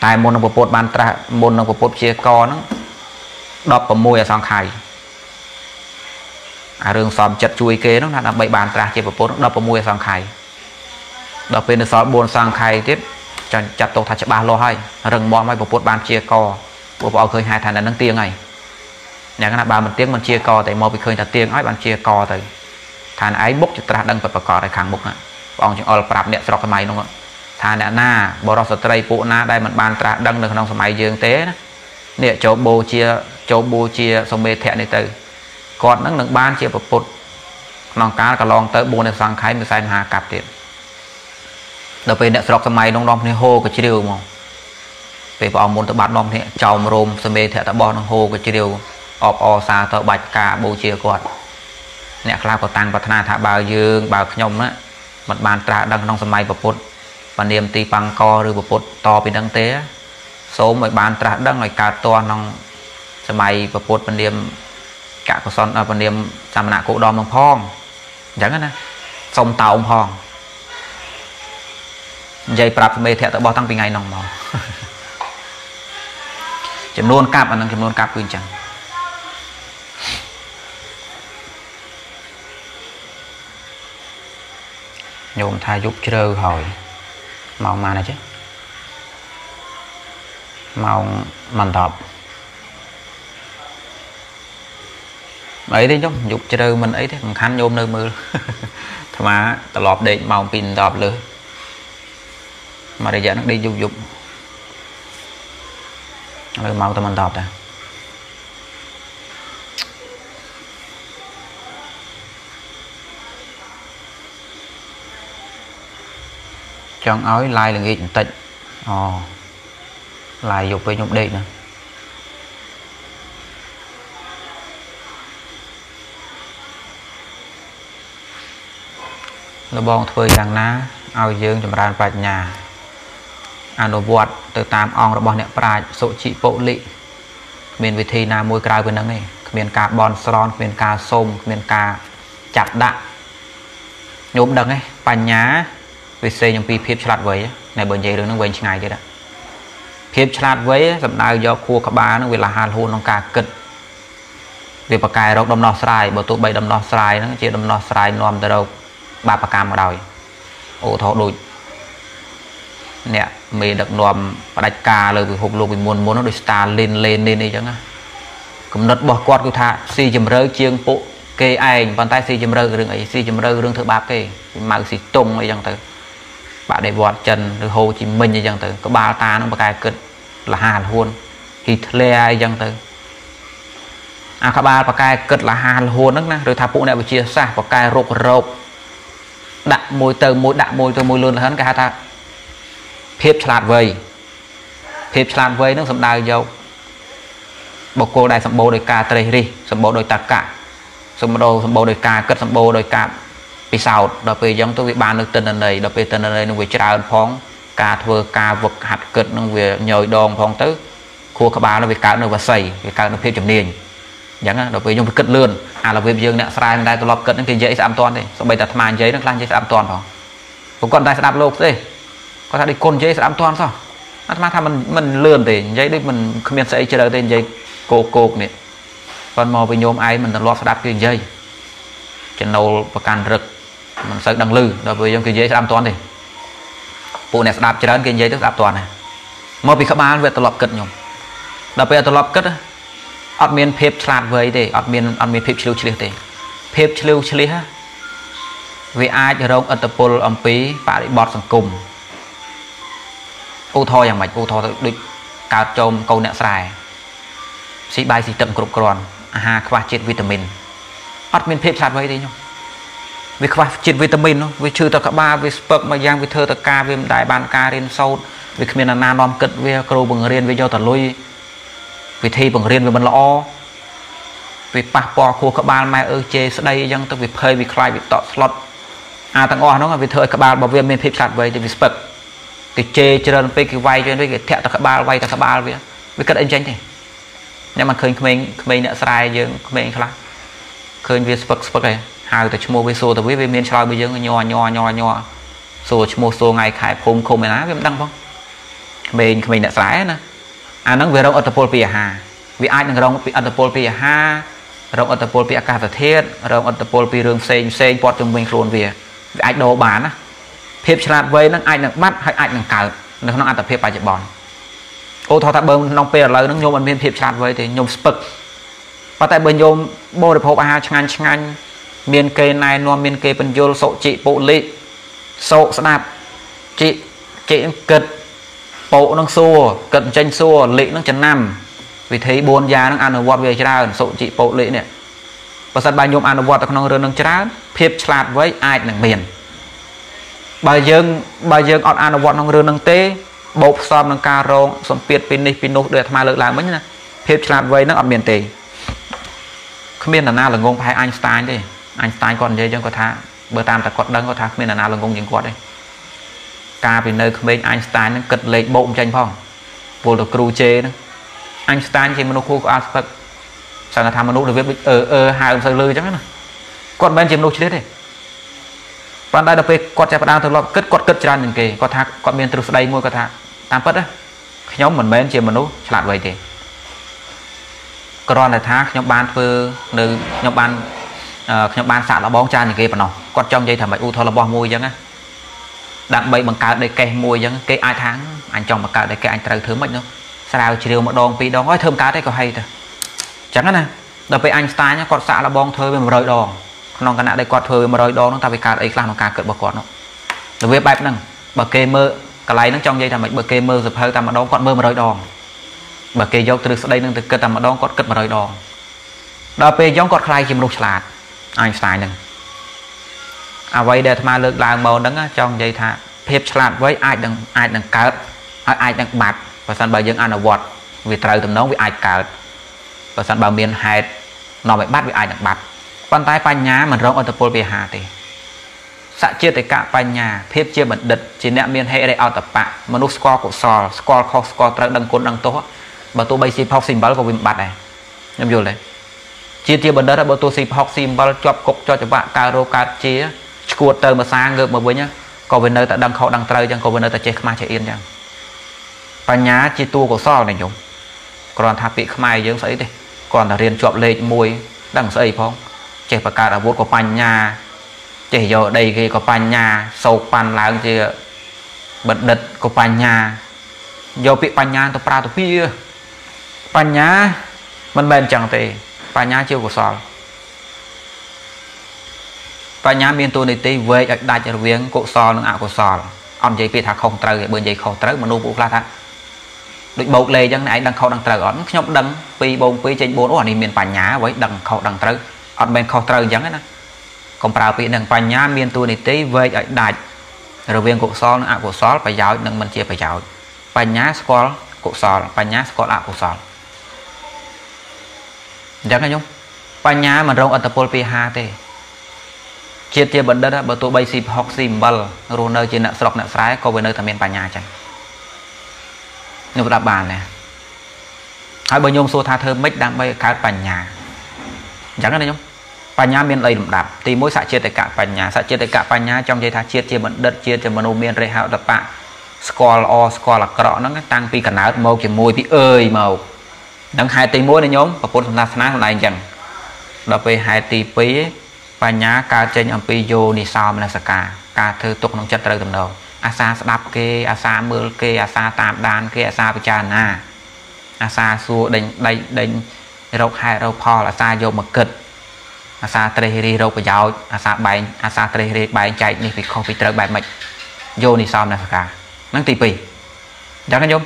tại môn của bột bàn trạc môn của bột chia co nó đọp vào mùi là sang khai à đường xóm chặt chui kế nó là bảy bàn ra chỉ vào bốn đập vào mùi sang khai đập bên xóm buồn sang khai tiếp chặt chặt tổ thạch ba lo hay rừng mò mai vào bốn bàn chia co bộ bảo khơi hai thằng là nâng tiếng này nhà cái là ba mình tiếng mình chia co tại mò bị khơi là tiếng ấy bàn chia co từ thằng ấy bốc chặt ra đằng vật vật cỏ để kháng bốc này bọn chúng ở prap nẹt sọc cái máy đúng không thằng này na bỏ ra sợi dây phụ na đây mình bàn ra đằng được nông sợi máy dương tế nè chỗ bô chia chỗ bô chia xong bê thẹn đi từ còn nâng nâng ban chia vào bột nòng cá cả lon tới buồn để sang khai mới sai hà cặp tiền đầu về nẹt sọc sầm mày nong nong thì hô cái chi điều mà về vào muốn tới bát nong thì chào mồm sầm bê thẹn tới bò nong hô cái chi điều ọp ọ xa tới bạch cả bô chia còn nẹt lao còn tăng và thà thả bao dương bao nhom á mặt bàn trà đằng nong sầm mày vào bột và niềm ti bằng co rồi vào bột to bên đằng té số mấy bàn trà đằng này cả to nong sầm mày vào bột và niềm cả con son và niềm sàm nạ cổ đom bằng phong chẳng nè sông tàu ông phong dây prap mê thẹt bao tăng bình ngày nòng màu chấm luôn cặp anh đang chấm luôn cặp quên chẳng nhôm thay giúp chơi hỏi màu mà này chứ màu màn đọc ấy đấy nhóc dục chơi mình ấy thế mình khăn nhôm nơi mưa mà tao lọp để màu pin đọp lưới mà để dẫn nó đi dục dục rồi màu tao mình đọp này chẳng ói lai là nghĩ tịnh ồ lại dục với nhục đệ nữa nó bong thôi rằng ná ao dương chấm ran bạch nhà ăn đồ vặt từ tam ong rồi bong nẹt bạch sổ trị bộ lị miền Việt thì là môi cài với nắng này miền cá bon sòn miền cá sôm miền cá chặt đạn nhôm đằng ấy bạch nhá về xây những pi phép chặt với này bờ dây đường nó quên ngày thế đó phép chặt với sập đai do cua cá ba nó về là hàn hôn nông cá kịch về bạc cài đom nọ sài bờ tụ bầy đom nọ sài nó chia đom nọ sài nom từ đâu ba bạc cam ở đồi ô thọ đôi nè mình đặt nòm đặt cà lời hộp luôn mình muốn muốn nó đôi star lên lên lên đi chẳng á cũng đất bỏ quạt cứ thả xì chìm rơi chiêng bộ kê ảnh bàn tay xì chìm rơi rừng ấy xì chìm rơi rừng thứ ba kê mà xì tung ấy chẳng tới bạn để vọt chân rồi Hồ Chí Minh ấy chẳng tới có ba ta nó bạc cài cực là hàn hôn Hitler ấy chẳng tới à các ba bạc cài cực là hàn hôn đó nè rồi thả bộ này bị chia xa bạc cài rộp rộp đặt môi từ môi đặt môi từ môi luôn là hắn cả ta Thiệp chát vây Thiệp chát vây nó xâm đào dâu Bọc cô đại xâm bố đôi ca trời ri xâm bố đôi tạc cả xâm bố đôi ca cất xâm bố đôi ca vì sao đó về giống tôi bị ban được tên ở đây đó về tên ở đây nó về trao phong ca thưa ca vực hạt cất nó về nhồi đòn phong tứ khu các bà nó về cá nó và sầy về cá nó phê chấm liền chẳng đó về giống cất lươn à là về dương nè sai đây tôi lọp cất những cái dễ sạm toàn đi xong bây giờ tham ăn giấy nó lan giấy sạm toàn không có con đây sẽ đạp lột đi có thể đi con giấy sạm toàn sao mà tham mình mình lươn thì giấy đấy mình không biết sẽ chờ đợi tên giấy cột cột này còn mò về nhóm ai mình là lọp sẽ đạp cái dây trên đầu và càn rực mình sẽ đăng lư đó với trong cái giấy làm toàn thì bộ này đạp cho đến cái giấy tức đạp toàn này mà bị các bạn về tập lọc cật nhung đó bây giờ tập lọc cật admin phép sạt với thì admin admin phép lưu chìa thì phép lưu chìa vì ai cho rong Interpol âm phí phải đi bọt sang cùng ô thoi chẳng mạch ô thoi được cao trôm câu nẹt xài sĩ bài sĩ tận cục còn ha qua chết vitamin admin phép sạt với thì nhung vì khoa chuyện vitamin nó vì trừ tất cả ba vì sport mà giang vì thơ tất cả vì đại bàn ca lên sâu vì mình là nanom cật vì cầu bằng riêng vì do tận lui vì thi bằng riêng vì mình lo vì passport của các bạn mai ở chế đây dân tôi vì phơi vì khai vì tọt slot à tăng o nó là vì thơ các bạn bảo vệ mình phép sạt về thì vì sport cái chế cho nên cái vay cho nên cái thẹn tất cả ba vay tất cả ba vì vì cất anh tranh này nhưng mà khơi mình mình đã sai dương mình khác khơi vì sport sport này hai từ mua với số từ với miền soi bây giờ nhỏ nhỏ nhỏ nhỏ số mua số ngày khai phôm không mày ná đăng không mình mình đã sải nè à nó về rong Interpol pia hà vì ai đang rong Interpol pia hà rong Interpol pia cả thời tiết rong Interpol pia đường xe xe bọt trong mình luôn về vì ai đồ bán á phép chặt vây nó ai đang bắt hay ai đang cào nó không ăn tập phép bài chạy bòn ô thọ tháp bơm nong pia là nó nhôm anh miền phép chặt vây thì nhôm spec và tại bên nhôm bô được hộp à chăn chăn miền kê này nó miền kê bên vô sổ chị bộ lị sổ sạp chị chị cật bộ nó xua cật tranh xua lị nó chân nằm vì thấy buồn già nó ăn ở vọt về ra sổ chị bộ lị nè và sẵn bài nhôm ăn ở vọt nó không rơi nâng chá phép sạp với ai nâng miền bà dân bà dân ọt ăn ở vọt nó rơi nâng tế bộp xóm nâng ca rộng xóm piệt pin đi pin nốt để tham lợi làm mấy nè phép sạp với nó ọt miền tế không biết là nào là ngôn phải Einstein đi anh tay còn dây cho có thả bữa tam ta còn đang có thả mình là nào là công những quạt đây ca vì nơi bên Einstein nó cật lệ bộ tranh phong vô được cru chế đó Einstein thì mình khu aspect sao là tham mình được viết ở ở hai ông sơn lư chắc nữa còn bên chìm nô chết đấy còn đây là về quạt chạy đang thường lo cất quạt cất ra những kề có thả còn bên từ đây mua có thả tam phất á nhóm mình bên chìm mình nô lại vậy thì còn là thác nhóm ban phơ nơi nhóm ban nhóm ban sạ là bón chan kia mà nó còn trong dây thằng mày u thôi là bón môi dân á đặng bay bằng cá để cây môi dân cái ai tháng anh chồng bằng cá để cái anh trai thứ mình nữa sao chiều mà đòn vì đó nói thơm cá đấy có hay thôi chẳng nè đợt về Einstein nhá còn sạ là bón thôi về một đời đòn non cái nãy đây còn thôi mà đời đòn nó ta về cá ấy làm một cá cật bờ cọt nó đối với bài năng bờ kê mơ cái lấy nó trong dây thằng mày bờ kê mơ giật hơi ta mà đón còn mơ mà đời đòn bờ kê dâu từ đây nó từ cật ta mà đón còn cật mà đời đòn đợt về giống còn khai chìm lục sạt Einstein này à vậy để tham lực làm màu đứng trong dây thả phép sạt với ai đừng ai đừng cào ai đừng bạt và sẵn bài dân ăn ở vọt vì trời tầm nóng với ai cào và sẵn bảo miền hạt nó bị bắt với ai đừng bạt con tay phanh nhá mình rong Interpol về hà thì sạ chia tới cả phanh nhà phép chia bẩn địch chỉ nẹm miền hệ đây ao tập bạ mà nút score của sò score khó score trời đằng côn đằng tố và tôi bay xin học sinh báo của mình bạt này nhầm vô đấy chia chia bên đó là bộ tôi xin học sinh bao chọc cục cho cho bạn caro cà chia cuột tờ mà sang ngược mà với nhá còn bên nơi ta đang khó đang trời chẳng còn bên nơi ta chết mà chạy yên chẳng và nhá chia tu của so này nhung còn tháp bị mai dưỡng sấy đi còn là riêng chọn lệ mùi đằng sấy phong chạy và cà đã vốn của pan nhà chạy giờ đây kia có pan nhà sâu pan láng chia bận đật của pan nhà do bị pan nhà tôi pra tôi pia pan nhá mình bền chẳng tệ và nhà chiêu của sòi và nhà miền tôi này tây về đặt đại cho viếng cổ sòi nâng ảo của sòi ông dây kia thà không trời bên dây không trời mà nô bụng la thà định bầu lê chẳng này đang khâu đang trời ổn nhóc đằng pì bông pì trên bốn ổn này miền bản nhá với đằng khâu đằng trời ổn bên khâu trời chẳng ấy nè còn bà bị đằng bản nhá miền tôi này tây về đại rồi viên cột sò nó cột sò phải giáo nâng mình chia phải giáo phải nhá sò cột sò phải nhá sò ạ cột sò đẹp này nhung phải nhá mình rong ở tập pol pha thế chia chia bận đất bờ tôi bay xì hoặc xì bal rồi nơi trên nợ sọc nợ trái coi bên nơi thằng miền phải nhá chẳng nhưng đáp bàn này hai bên nhung xô tha thơm mít đang bay cá phải nhá chẳng này nhung Panh nhà miền Tây đậm đạp thì mỗi xã chia tất cả panh nhà xã chia tất cả panh nhà trong dây thác chia chia bận đất chia cho manu miền Tây hậu đập bạ score o score là cọ nó tăng pi cả náo màu chỉ mùi pi ơi màu đằng hai tì mối này nhóm và bốn thằng nát nát này chẳng đập về hai tì pi panh nhà ca trên âm pi vô đi sao mình là sạc ca ca thư tục nông chặt rơi tầm đầu asa đạp kê asa mưa kê asa tạm đan kê asa bị tràn à asa xua đánh đánh đánh râu hai râu pho là asa vô mà kịch asa treheri râu của giáo asa bài asa treheri bài chạy này phải không phải trở bài mệt vô đi xong là cả năng tỉ pì giáo này nhôm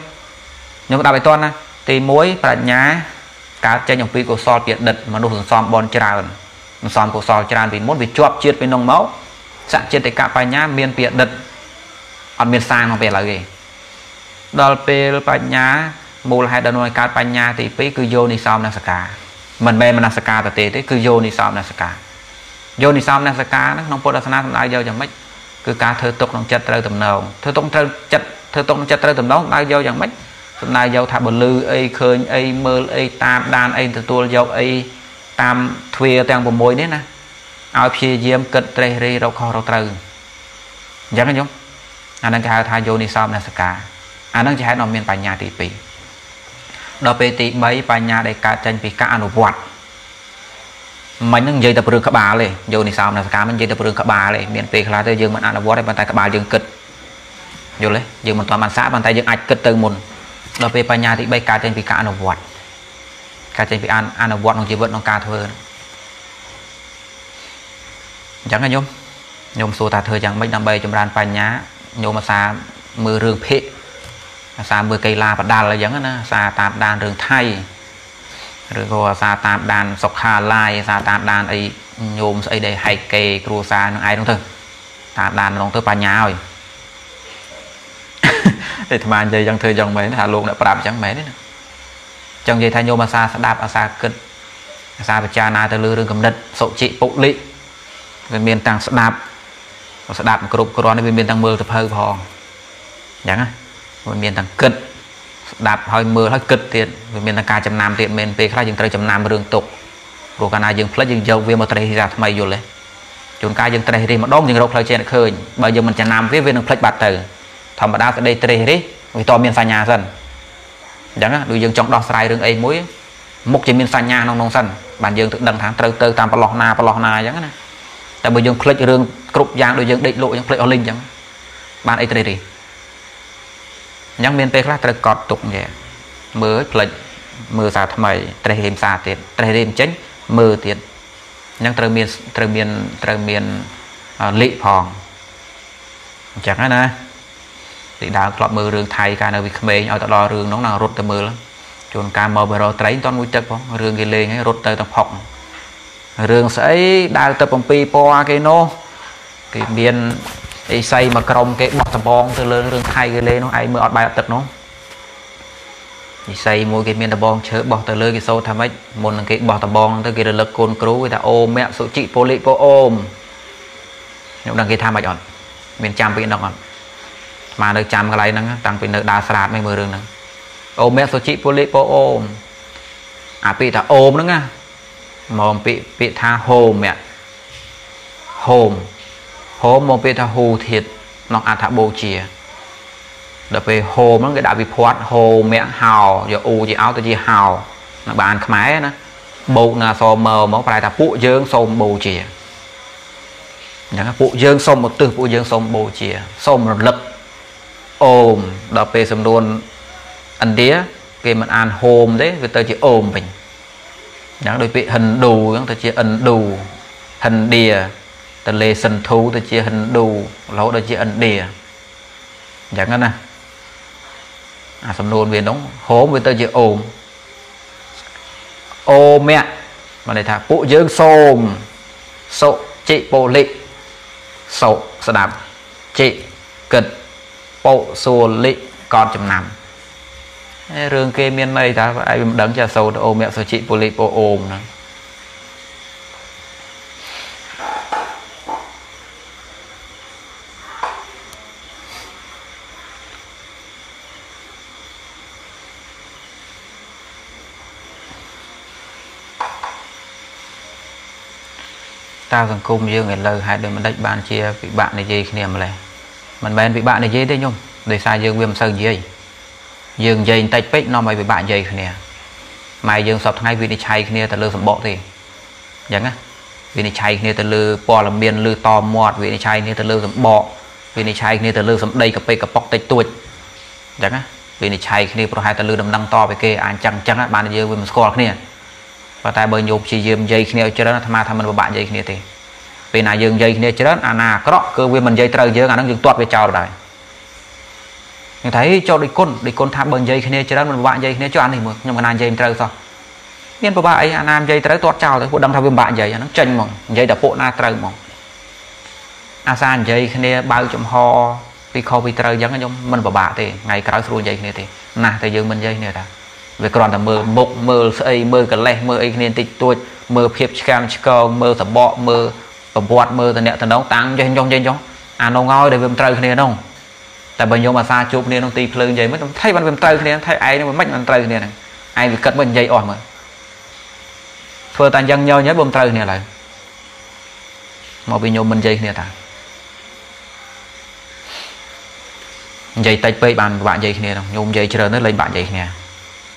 nhôm đào bài toán á thì mối phải nhá cá chơi nhộng pì của so tiện đật mà đồ xóm bon tràn xóm của so tràn vì muốn bị chọp chết với nông máu sạn chết để cả bài nhá miền tiện đật còn miền sang nó về là gì đào pì bài nhá mù là hai đào nuôi cá bài nhá thì pì cứ vô đi xong là cả mình mê mình Nasaka tự tế cứ vô đi xong Nasaka vô đi xong Nasaka nó không có đa sanh ai vô chẳng mấy cứ cá thơ tục nó chặt rơi tầm nào thơ tục chặt thơ tục chặt rơi tầm đó ai vô chẳng mấy hôm nay vô thả bờ lư ai khơi ai mơ ai tam đan ai từ tua vô ai tam thuê tang bờ môi đấy nè ao phi diêm cật tre ri rau kho rau trừ giống anh giống anh đang khai thả vô đi xong Nasaka anh đang chỉ hãy nằm miền Tây nhà tỷ tỷ đó về thì mấy bà nhà để cả tranh vì cả ăn vặt mình những dây tập rừng các bà này vô này sao là cả mình dây tập rừng các bà này miền tây là tới dương mình ăn vặt để bàn tay các bà dương kịch vô đấy dương mình toàn bàn xã bàn tay dương ạch kịch từ mồn đó về bà nhà thì bay cả tranh vì cả ăn vặt cả tranh vì ăn ăn vặt nó chỉ vẫn nó cả thôi chẳng là nhôm nhôm số ta thời chẳng mấy năm bay trong đàn bà nhá nhôm mà xa mưa rừng phê xa mưa cây la và đàn là giống đó xa tạm đàn rừng thay rồi có xa tạm đàn sọc hà lai xa tạm đàn ấy nhôm xây đây hay cây cua xa nó ai đúng thôi tạm đàn nó tới bà nhà rồi để thầm anh dây dòng thời dòng mấy là luôn đã bà chẳng mấy đấy trong dây thay nhôm mà xa xa đạp xa cân xa bà cha na tới lưu rừng cầm đất sậu trị bộ lị bên miền tăng xa đạp xa đạp một cục cua nó bên miền tăng mưa tập hơi hòn chẳng á miền tăng kịch đạp hơi mưa hơi kịch tiền miền tăng ca trăm năm tiền miền tây khai dương tây trăm năm đường tục rồi cả na dương phật dương dâu viên mà tây ra thay vô lên chúng ca dương tây thì mà đón dương đâu khai trên khơi bây giờ mình trăm năm viết viên phật bát từ thầm mà đá tới đây tây đấy vì to miền xa nhà dần chẳng á đối dương trong đo sai đường ấy muối mục chỉ miền xa nhà nông nông dân bản dương tự đằng tháng tây tây tam palong na palong na chẳng á tại bây giờ khai đường cục giang đối dương định lộ dương khai ở linh chẳng bản ấy tây nhắn miền tây khác ta cọt tục vậy mưa lệch mưa xa tham mày trời hiểm xa tiền trời hiểm chính mưa tiền nhắn trời miền trời miền trời miền lị phòng chẳng hạn nè thì đã lọt mưa rừng thay cả nơi bị khmer ở tận lo rừng nóng nào rút từ mưa lắm chôn cam mờ bờ rồi trấy toàn mũi chật không rừng kia lên hay rút từ tập học rừng sẽ đào tập bằng pi po cái nô cái miền đi xây mà trong cái bọt tập bong từ lớn rừng thay cái lên nó ai mượn bài tập nó đi xây mua cái miếng tập bong chớ bọt từ lớn cái sâu tham ấy một cái bọt tập bong tới cái lực côn cứu người ta ôm mẹ số trị poli po ôm nếu đang cái tham ấy chọn miền trăm bị nông mà được trăm cái này nó tăng bị nợ đa sạt mấy mười rừng nó ôm mẹ số trị poli po ôm à bị ta ôm nữa nha mà bị bị tha hồ mẹ hồn hôm một bê ta hù thiệt nó ăn thả bồ chìa đợt về hôm nó cái đã bị phọt hồ mẹ hào giờ u gì áo tôi gì hào nó bàn máy nó bầu là so mờ mà phải là phụ dương sông bồ chìa nhá phụ dương sông một từ phụ dương sông bồ chìa sông một lập ôm đợt về sầm đôn ăn đĩa cái mình ăn hôm đấy người ta chỉ ôm mình nhá đôi bị hình đủ người ta chỉ ẩn đủ hình đìa ta lê sân thú ta chia hình đủ lâu ta chia hình đìa chẳng hạn nè à xong luôn về đúng hốm với ta chia ôm ô mẹ mà này thả phụ dưỡng xôm sậu chị bộ lị sậu sẽ đạp chị kịch bộ xô lị con chấm nằm rương kia miên mây ta ai đấng cha sâu ôm mẹ sâu chị bộ lị bộ ôm nè ta rằng cung dương người lời hai đứa mình đánh bàn chia vị bạn này gì niềm này mình bèn vị bạn này gì đấy nhung để sai dương viêm sơn gì dương dây tay pích nó mày bị bạn gì nè mày dương sập ngay vì đi chạy kia ta lư sầm bộ thì chẳng á vì đi chạy kia ta lư po làm biên lư to mọt vì đi chạy kia ta lư sầm bộ vì đi chạy kia ta lư sầm đây cặp pe cặp bọc tay tuột chẳng á vì đi chạy kia pro hai ta lư đầm đăng to về kia anh chẳng chẳng á bạn dương viêm score kia và tại bởi nhục chỉ dìm dây kia cho đó mà tham mình bạn dây kia thì vì là dừng dây kia cho đó à nà có đó cơ viên mình dây trời dưới ngàn nó dừng tuột về chào rồi mình thấy cho đi con đi con tham bằng dây kia cho đó mình bạn dây kia cho anh thì một nhưng mà nàng dây trời sao nên bà ấy anh nam dây tới tuột chào tới của đâm tham viên bạn dây nó chênh mỏng dây đập bộ na trời mỏng asan dây kia bao chùm ho vì khâu vì trời giống anh mình bà bà thì ngày cáo xuống dây kia thì nà thì dừng mình dây kia ta về còn là mơ mục mơ xây mơ cái lẹ mơ ấy nên tịch tuột mơ phép cam câu mơ tập bọ mơ tập bọt mơ từ nẹt từ nóng tăng trên trong trên trong à nó ngồi để viêm trời kia đâu tại bây giờ mà xa chụp nên ông tì phơi vậy mới thấy bạn viêm trời kia thấy ai nó mất bạn trời kia ai bị cất mình dây ỏi mà phơi tan dân nhau nhớ viêm trời này lại mà bị nhôm mình dây kia ta dây tay pê bàn bạn dây kia đâu nhôm dây chờ nó lên bạn dây kia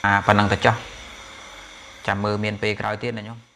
à phần năng thật cho chả mơ miền P cái đầu tiên này nhung.